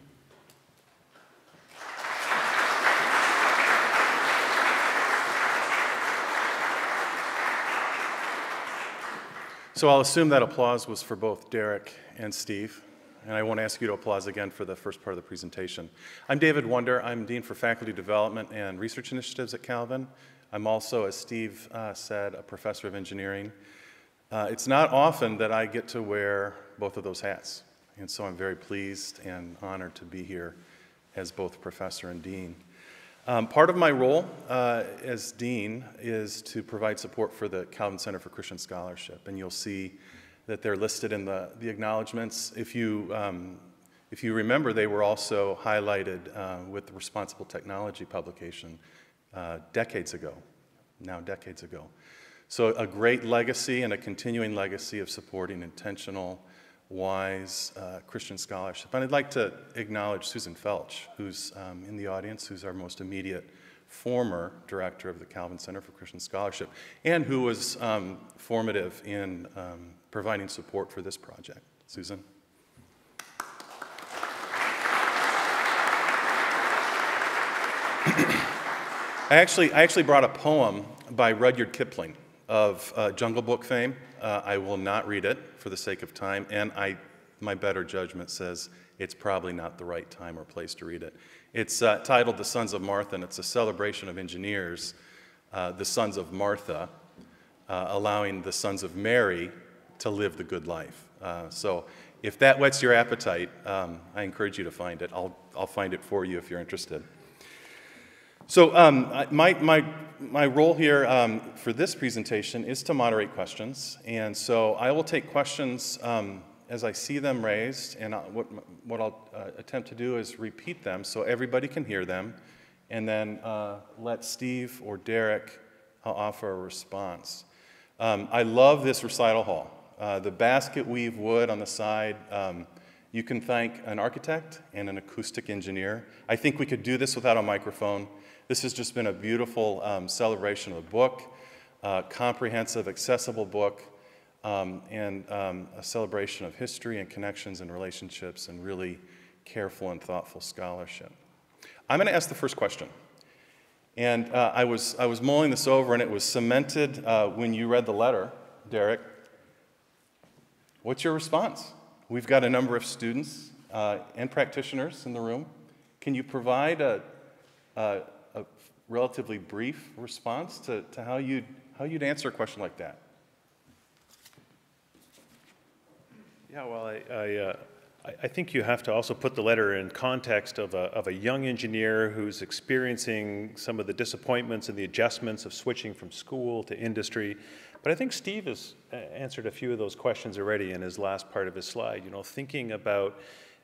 So I'll assume that applause was for both Derek and Steve, and I won't ask you to applause again for the first part of the presentation. I'm David Wonder. I'm Dean for Faculty Development and Research Initiatives at Calvin. I'm also, as Steve uh, said, a professor of engineering. Uh, it's not often that I get to wear both of those hats, and so I'm very pleased and honored to be here as both professor and dean. Um, part of my role uh, as dean is to provide support for the Calvin Center for Christian Scholarship, and you'll see that they're listed in the, the acknowledgments. If you, um, if you remember, they were also highlighted uh, with the Responsible Technology publication uh, decades ago, now decades ago. So a great legacy and a continuing legacy of supporting intentional, wise uh, Christian scholarship. And I'd like to acknowledge Susan Felch, who's um, in the audience, who's our most immediate former director of the Calvin Center for Christian Scholarship, and who was um, formative in um, providing support for this project. Susan. I actually, I actually brought a poem by Rudyard Kipling of uh, Jungle Book fame. Uh, I will not read it for the sake of time, and I, my better judgment says it's probably not the right time or place to read it. It's uh, titled The Sons of Martha, and it's a celebration of engineers, uh, the sons of Martha, uh, allowing the sons of Mary to live the good life. Uh, so if that whets your appetite, um, I encourage you to find it. I'll, I'll find it for you if you're interested. So um, my, my, my role here um, for this presentation is to moderate questions, and so I will take questions um, as I see them raised, and I'll, what, what I'll uh, attempt to do is repeat them so everybody can hear them, and then uh, let Steve or Derek uh, offer a response. Um, I love this recital hall. Uh, the basket weave wood on the side, um, you can thank an architect and an acoustic engineer. I think we could do this without a microphone. This has just been a beautiful um, celebration of the book, uh, comprehensive, accessible book, um, and um, a celebration of history and connections and relationships and really careful and thoughtful scholarship. I'm gonna ask the first question. And uh, I, was, I was mulling this over, and it was cemented uh, when you read the letter, Derek. What's your response? We've got a number of students uh, and practitioners in the room. Can you provide a, a a relatively brief response to, to how, you'd, how you'd answer a question like that? Yeah, well, I, I, uh, I think you have to also put the letter in context of a, of a young engineer who's experiencing some of the disappointments and the adjustments of switching from school to industry. But I think Steve has answered a few of those questions already in his last part of his slide, you know, thinking about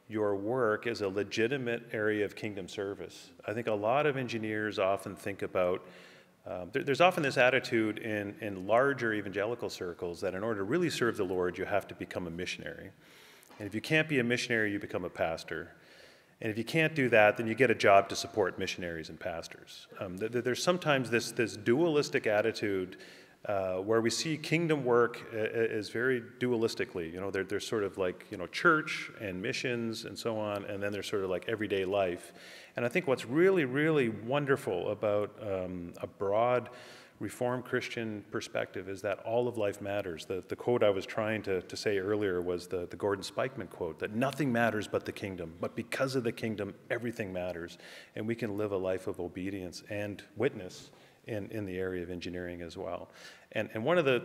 your work is a legitimate area of kingdom service. I think a lot of engineers often think about, um, there, there's often this attitude in, in larger evangelical circles that in order to really serve the Lord, you have to become a missionary. And if you can't be a missionary, you become a pastor. And if you can't do that, then you get a job to support missionaries and pastors. Um, th th there's sometimes this, this dualistic attitude Uh, where we see kingdom work is very dualistically. You know, there, there's sort of like, you know, church and missions and so on, and then there's sort of like everyday life. And I think what's really, really wonderful about um, a broad Reformed Christian perspective is that all of life matters. The, the quote I was trying to, to say earlier was the, the Gordon Spikeman quote, that nothing matters but the kingdom, but because of the kingdom, everything matters. And we can live a life of obedience and witness In, in the area of engineering as well. And, and one of the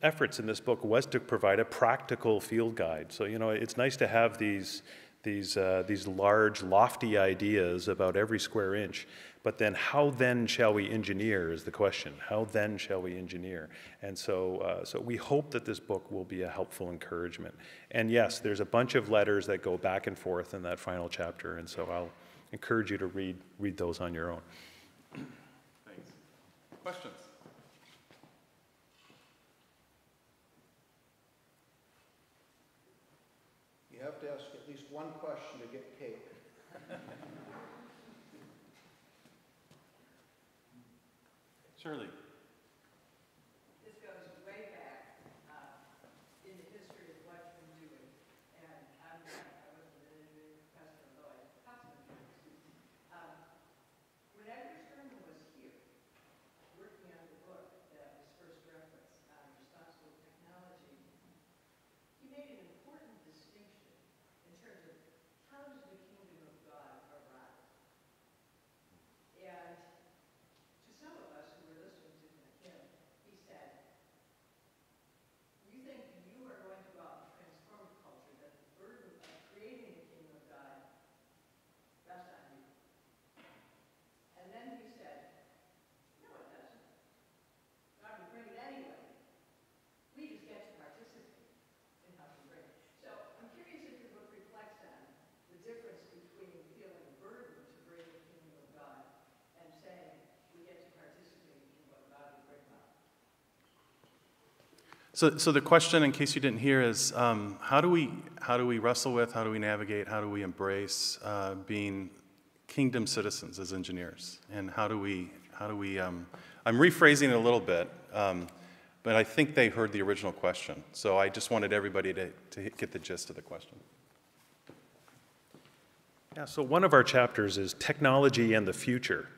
efforts in this book was to provide a practical field guide. So, you know, it's nice to have these, these, uh, these large, lofty ideas about every square inch, But then how then shall we engineer is the question. How then shall we engineer? And so, uh, so we hope that this book will be a helpful encouragement. And yes, there's a bunch of letters that go back and forth in that final chapter, and so I'll encourage you to read, read those on your own. Thanks. Questions? You have to ask at least one question to get paid. Surely. This goes way back uh, in the history of what you're doing. And I'm not, I wasn't an engineering professor, although I had tons of students. Um, when Egbert Schuurman was here, working on the book that was first referenced on responsible technology, he made an important distinction in terms of how does the kingdom of God arrive? And So, so the question, in case you didn't hear, is um, how do we how do we wrestle with, how do we navigate, how do we embrace uh, being kingdom citizens as engineers, and how do we how do we? Um, I'm rephrasing it a little bit, um, but I think they heard the original question. So I just wanted everybody to to get the gist of the question. Yeah. So one of our chapters is technology and the future.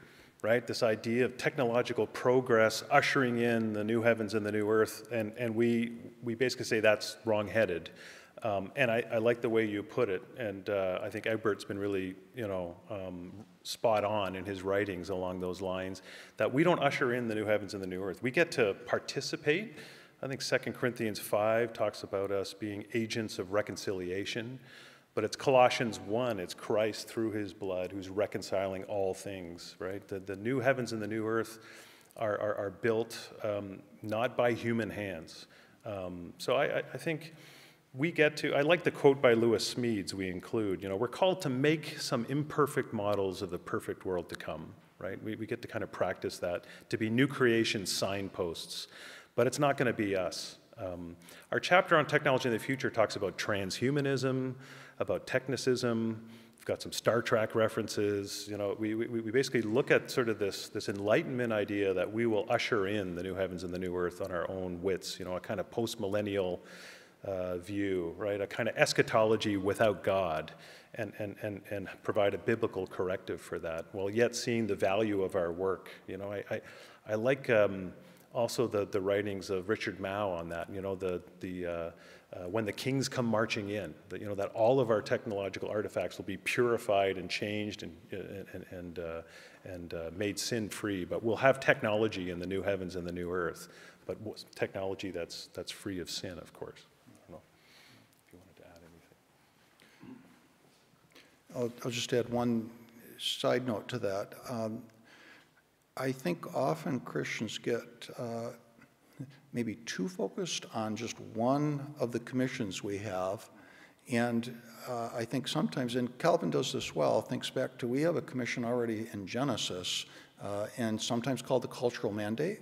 Right? This idea of technological progress ushering in the new heavens and the new earth, and, and we, we basically say that's wrong-headed. Um, and I, I like the way you put it, and uh, I think Egbert's been really, you know, um, spot on in his writings along those lines, that we don't usher in the new heavens and the new earth. We get to participate. I think Second Corinthians five talks about us being agents of reconciliation. But it's Colossians one, it's Christ through his blood who's reconciling all things, right? The, the new heavens and the new earth are, are, are built um, not by human hands. Um, so I, I think we get to, I like the quote by Lewis Smeads we include, you know, we're called to make some imperfect models of the perfect world to come, right? We, we get to kind of practice that, to be new creation signposts, but it's not gonna be us. Um, our chapter on technology in the future talks about transhumanism, about technicism. We've got some Star Trek references. You know, we, we, we basically look at sort of this, this Enlightenment idea that we will usher in the new heavens and the new earth on our own wits, you know, a kind of post-millennial uh, view, right? A kind of eschatology without God, and, and, and, and provide a biblical corrective for that, while yet seeing the value of our work. You know, I, I, I like... Um, Also, the, the writings of Richard Mao on that, you know, the, the, uh, uh, when the kings come marching in, the, you know, that all of our technological artifacts will be purified and changed and, and, and, uh, and uh, made sin-free, but we'll have technology in the new heavens and the new earth, but technology that's, that's free of sin, of course. I don't know if you wanted to add anything. I'll, I'll just add one side note to that. Um, I think often Christians get uh, maybe too focused on just one of the commissions we have. And uh, I think sometimes, and Calvin does this well, thinks back to we have a commission already in Genesis, uh, and sometimes called the cultural mandate,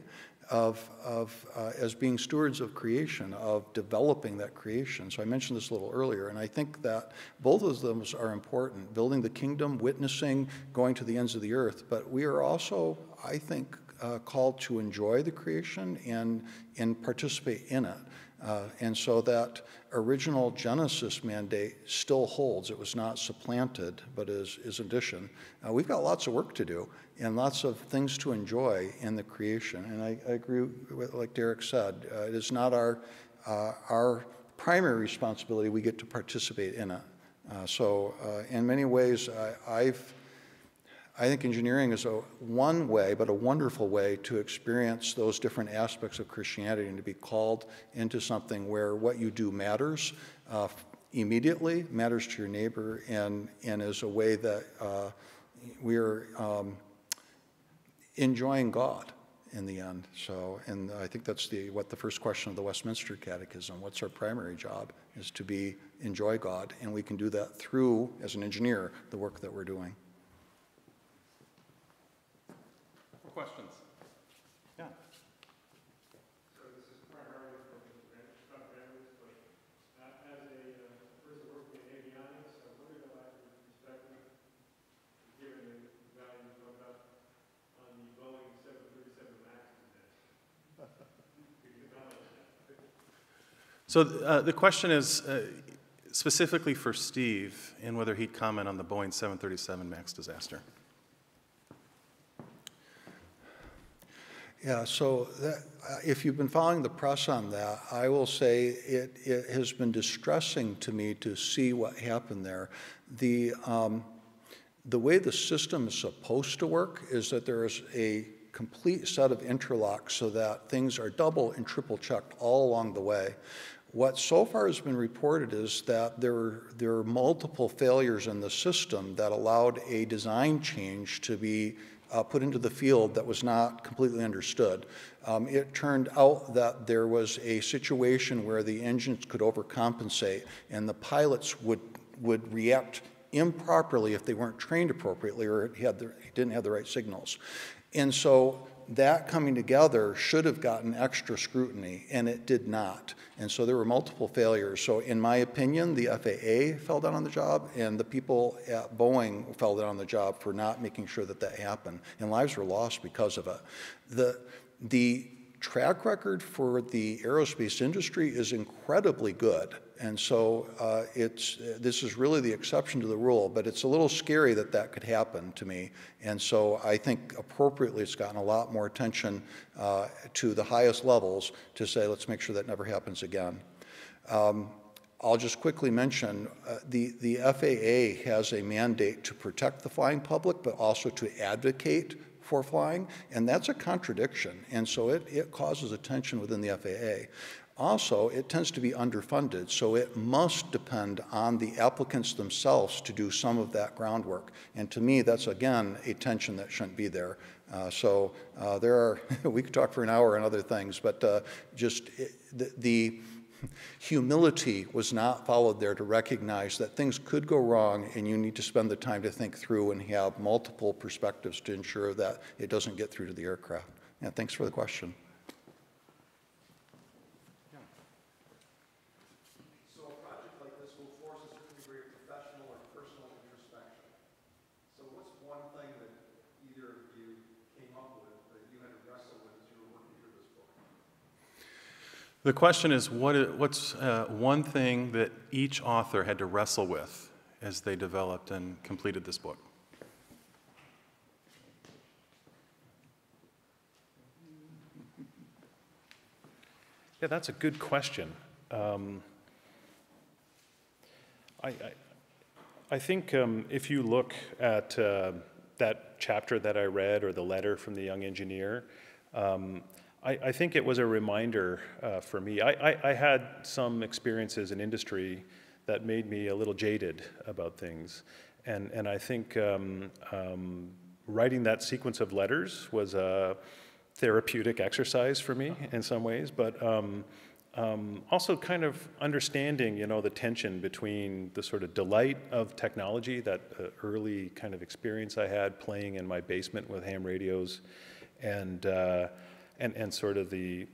of, of uh, as being stewards of creation, of developing that creation. So I mentioned this a little earlier, and I think that both of those are important, building the kingdom, witnessing, going to the ends of the earth, but we are also, I think, uh, called to enjoy the creation and, and participate in it. Uh, and so that original Genesis mandate still holds. It was not supplanted, but is, is addition. Uh, we've got lots of work to do and lots of things to enjoy in the creation. And I, I agree with, like Derek said, uh, it is not our, uh, our primary responsibility. We get to participate in it. Uh, so uh, in many ways, I, I've I think engineering is a one way, but a wonderful way to experience those different aspects of Christianity and to be called into something where what you do matters uh, immediately, matters to your neighbor, and, and is a way that uh, we are um, enjoying God in the end. So, and I think that's the, what the first question of the Westminster Catechism, what's our primary job, is to be, enjoy God, and we can do that through, as an engineer, the work that we're doing. More questions? Yeah. So this is primarily for the families, but as a person working in avionics, I wonder if I can respect you, given the value you brought up on the Boeing seven thirty-seven Max today. Could you comment on that? So uh, the question is, uh, specifically for Steve, and whether he'd comment on the Boeing seven thirty-seven Max disaster. Yeah, so that, uh, if you've been following the press on that, I will say it, it has been distressing to me to see what happened there. The, um, the way the system is supposed to work is that there is a complete set of interlocks so that things are double and triple checked all along the way. What so far has been reported is that there were, there were multiple failures in the system that allowed a design change to be Uh, put into the field that was not completely understood. Um, it turned out that there was a situation where the engines could overcompensate and the pilots would, would react improperly if they weren't trained appropriately or had the, didn't have the right signals. And so that coming together should have gotten extra scrutiny, and it did not. And so there were multiple failures. So in my opinion, the F A A fell down on the job, and the people at Boeing fell down on the job for not making sure that that happened. And lives were lost because of it. The, the track record for the aerospace industry is incredibly good. And so uh, it's, this is really the exception to the rule, but it's a little scary that that could happen to me. And so I think appropriately it's gotten a lot more attention uh, to the highest levels to say, let's make sure that never happens again. Um, I'll just quickly mention uh, the, the F A A has a mandate to protect the flying public, but also to advocate for flying, and that's a contradiction. And so it, it causes a tension within the F A A. Also, it tends to be underfunded, so it must depend on the applicants themselves to do some of that groundwork. And to me, that's, again, a tension that shouldn't be there. Uh, so uh, there are, we could talk for an hour on other things, but uh, just it, the, the humility was not followed there to recognize that things could go wrong, and you need to spend the time to think through and have multiple perspectives to ensure that it doesn't get through to the aircraft. Yeah, thanks for the question. The question is, what, what's uh, one thing that each author had to wrestle with as they developed and completed this book? Yeah, that's a good question. Um, I, I, I think um, if you look at uh, that chapter that I read, or the letter from the young engineer, um, I, I think it was a reminder uh, for me. I, I, I had some experiences in industry that made me a little jaded about things. And, and I think um, um, writing that sequence of letters was a therapeutic exercise for me in some ways, but um, um, also kind of understanding, you know, the tension between the sort of delight of technology, that uh, early kind of experience I had playing in my basement with ham radios, and uh, And, and sort of the,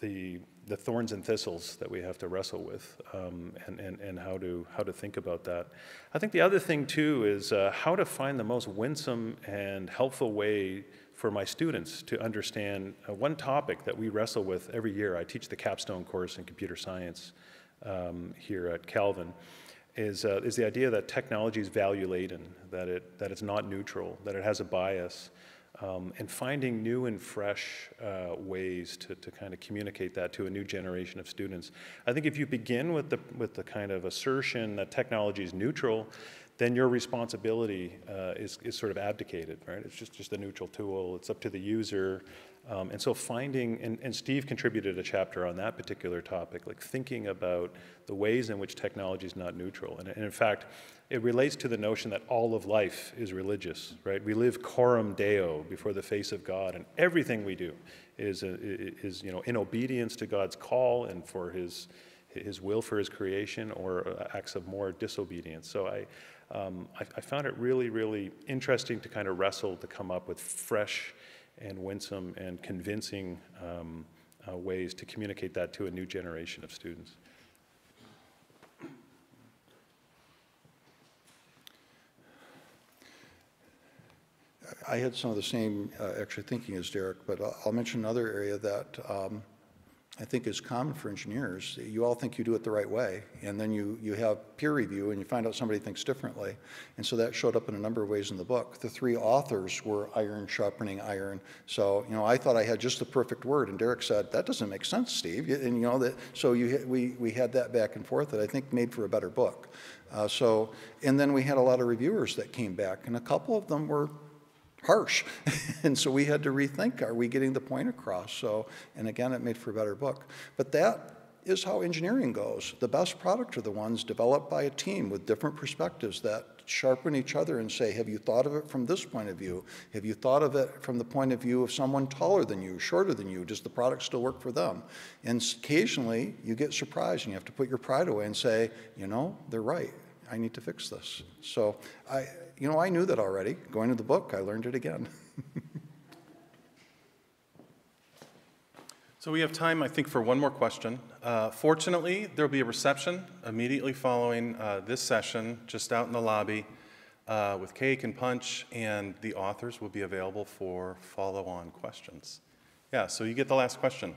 the, the thorns and thistles that we have to wrestle with, um, and, and, and how, to, how to think about that. I think the other thing, too, is uh, how to find the most winsome and helpful way for my students to understand uh, one topic that we wrestle with every year. I teach the capstone course in computer science um, here at Calvin. Is, uh, is the idea that technology is value-laden, that, it, that it's not neutral, that it has a bias. Um, and finding new and fresh uh, ways to, to kind of communicate that to a new generation of students. I think if you begin with the, with the kind of assertion that technology is neutral, then your responsibility uh, is, is sort of abdicated, right? It's just, just a neutral tool. It's up to the user. Um, and so finding, and, and Steve contributed a chapter on that particular topic, like thinking about the ways in which technology is not neutral. And, and in fact, it relates to the notion that all of life is religious, right? We live coram deo, before the face of God, and everything we do is, uh, is you know, in obedience to God's call and for his, his will for his creation, or acts of more disobedience. So I, um, I, I found it really, really interesting to kind of wrestle to come up with fresh and winsome and convincing um, uh, ways to communicate that to a new generation of students. I had some of the same uh, extra thinking as Derek, but I'll mention another area that um, I think is common for engineers. You all think you do it the right way, and then you, you have peer review and you find out somebody thinks differently. And so that showed up in a number of ways in the book. The three authors were iron sharpening iron. So, you know, I thought I had just the perfect word, and Derek said, that doesn't make sense, Steve. And you know, that, so you, we, we had that back and forth that I think made for a better book. Uh, so, and then we had a lot of reviewers that came back, and a couple of them were harsh. And so we had to rethink, are we getting the point across? So, and again, it made for a better book. But that is how engineering goes. The best products are the ones developed by a team with different perspectives that sharpen each other and say, have you thought of it from this point of view? Have you thought of it from the point of view of someone taller than you, shorter than you? Does the product still work for them? And occasionally, you get surprised and you have to put your pride away and say, you know, they're right. I need to fix this. So I, you know, I knew that already. Going to the book, I learned it again. So we have time, I think, for one more question. Uh, fortunately, there'll be a reception immediately following uh, this session, just out in the lobby, uh, with cake and punch, and the authors will be available for follow-on questions. Yeah, so you get the last question.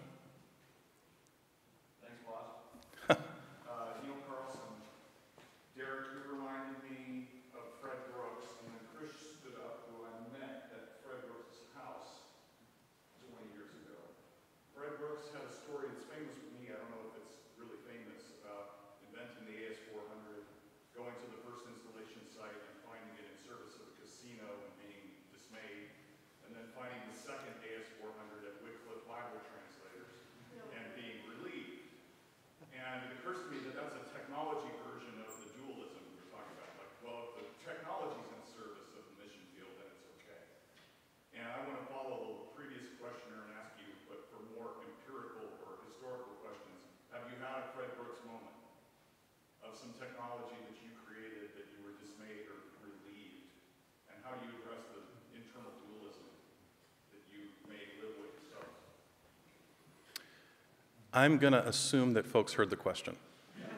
I'm going to assume that folks heard the question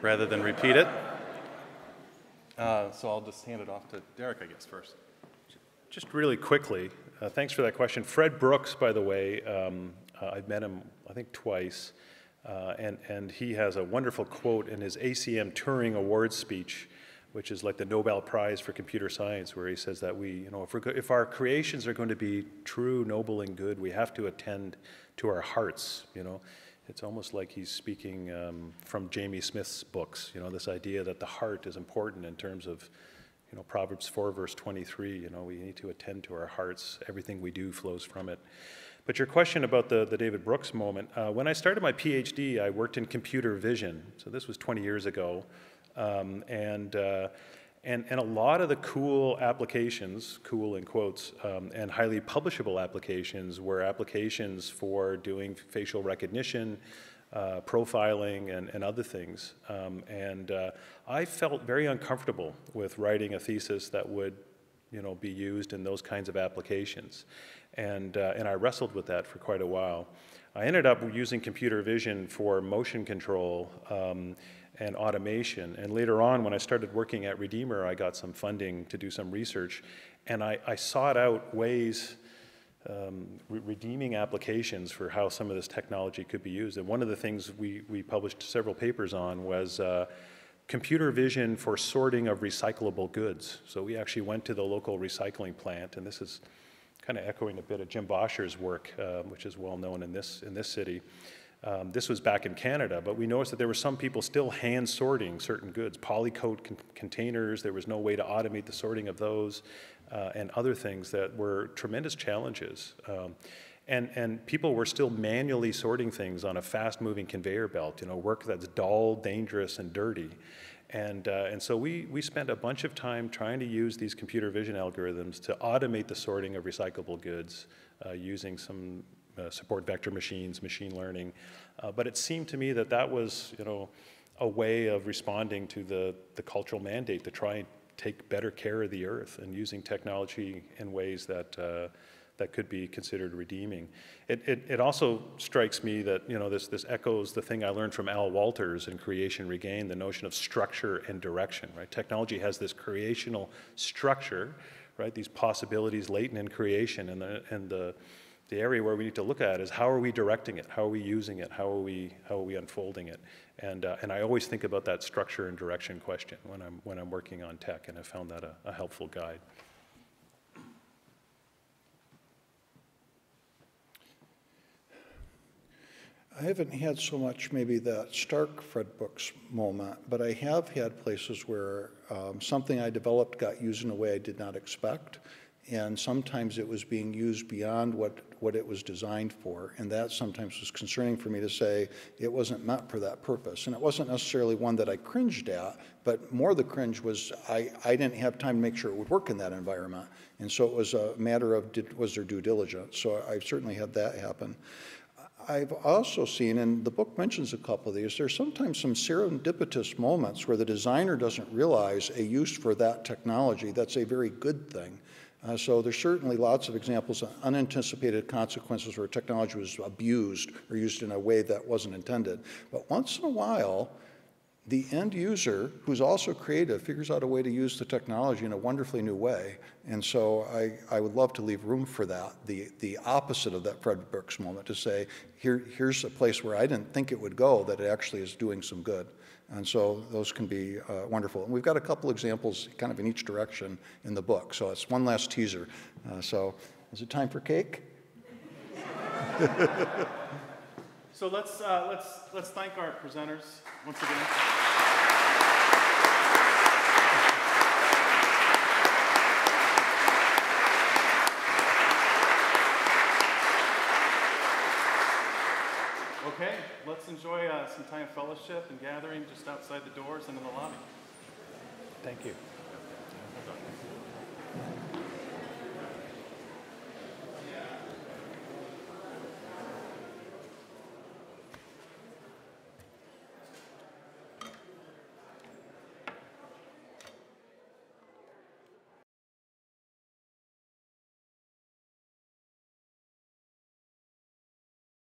rather than repeat it. Uh, so I'll just hand it off to Derek, I guess, first. Just really quickly, uh, thanks for that question. Fred Brooks, by the way, um, uh, I've met him, I think, twice. Uh, and, and he has a wonderful quote in his A C M Turing Awards speech, which is like the Nobel Prize for computer science, where he says that we, you know, if, we're, if our creations are going to be true, noble, and good, we have to attend to our hearts, you know. It's almost like he's speaking um, from Jamie Smith's books, you know, this idea that the heart is important in terms of, you know, Proverbs four, verse twenty-three, you know, we need to attend to our hearts. Everything we do flows from it. But your question about the, the David Brooks moment, uh, when I started my PhD, I worked in computer vision. So this was twenty years ago. Um, and, uh, and, and a lot of the cool applications, cool in quotes, um, and highly publishable applications were applications for doing facial recognition, uh, profiling, and, and other things. Um, and uh, I felt very uncomfortable with writing a thesis that would, you know, be used in those kinds of applications. And, uh, and I wrestled with that for quite a while. I ended up using computer vision for motion control um, and automation. And later on, when I started working at Redeemer, I got some funding to do some research. And I, I sought out ways, um, re redeeming applications for how some of this technology could be used. And one of the things we, we published several papers on was uh, computer vision for sorting of recyclable goods. So we actually went to the local recycling plant, and this is kind of echoing a bit of Jim Bosscher's work, uh, which is well known in this, in this city. Um, this was back in Canada, but we noticed that there were some people still hand sorting certain goods, polycoat con containers, there was no way to automate the sorting of those, uh, and other things that were tremendous challenges. Um, And, and people were still manually sorting things on a fast-moving conveyor belt, you know, work that's dull, dangerous, and dirty. And, uh, and so we, we spent a bunch of time trying to use these computer vision algorithms to automate the sorting of recyclable goods uh, using some uh, support vector machines, machine learning. Uh, but it seemed to me that that was, you know, a way of responding to the, the cultural mandate to try and take better care of the earth and using technology in ways that uh, that could be considered redeeming. It, it, it also strikes me that, you know, this, this echoes the thing I learned from Al Walters in Creation Regained, the notion of structure and direction, right? Technology has this creational structure, right? These possibilities latent in creation, and the, and the, the area where we need to look at is how are we directing it? How are we using it? How are we, how are we unfolding it? And, uh, and I always think about that structure and direction question when I'm, when I'm working on tech, and I found that a, a helpful guide. I haven't had so much maybe that stark Fred Brooks moment, but I have had places where um, something I developed got used in a way I did not expect, and sometimes it was being used beyond what, what it was designed for, and that sometimes was concerning for me to say it wasn't meant for that purpose. And it wasn't necessarily one that I cringed at, but more the cringe was I, I didn't have time to make sure it would work in that environment, and so it was a matter of did, was there due diligence, so I've certainly had that happen. I've also seen, and the book mentions a couple of these, there's sometimes some serendipitous moments where the designer doesn't realize a use for that technology that's a very good thing. Uh, so there's certainly lots of examples of unanticipated consequences where technology was abused or used in a way that wasn't intended. But once in a while, the end user, who's also creative, figures out a way to use the technology in a wonderfully new way. And so I, I would love to leave room for that, the, the opposite of that Fred Brooks moment, to say, here, here's a place where I didn't think it would go, that it actually is doing some good. And so those can be uh, wonderful. And we've got a couple examples kind of in each direction in the book. So it's one last teaser. Uh, so is it time for cake? So let's, uh, let's, let's thank our presenters once again. Okay, let's enjoy uh, some time of fellowship and gathering just outside the doors and in the lobby. Thank you.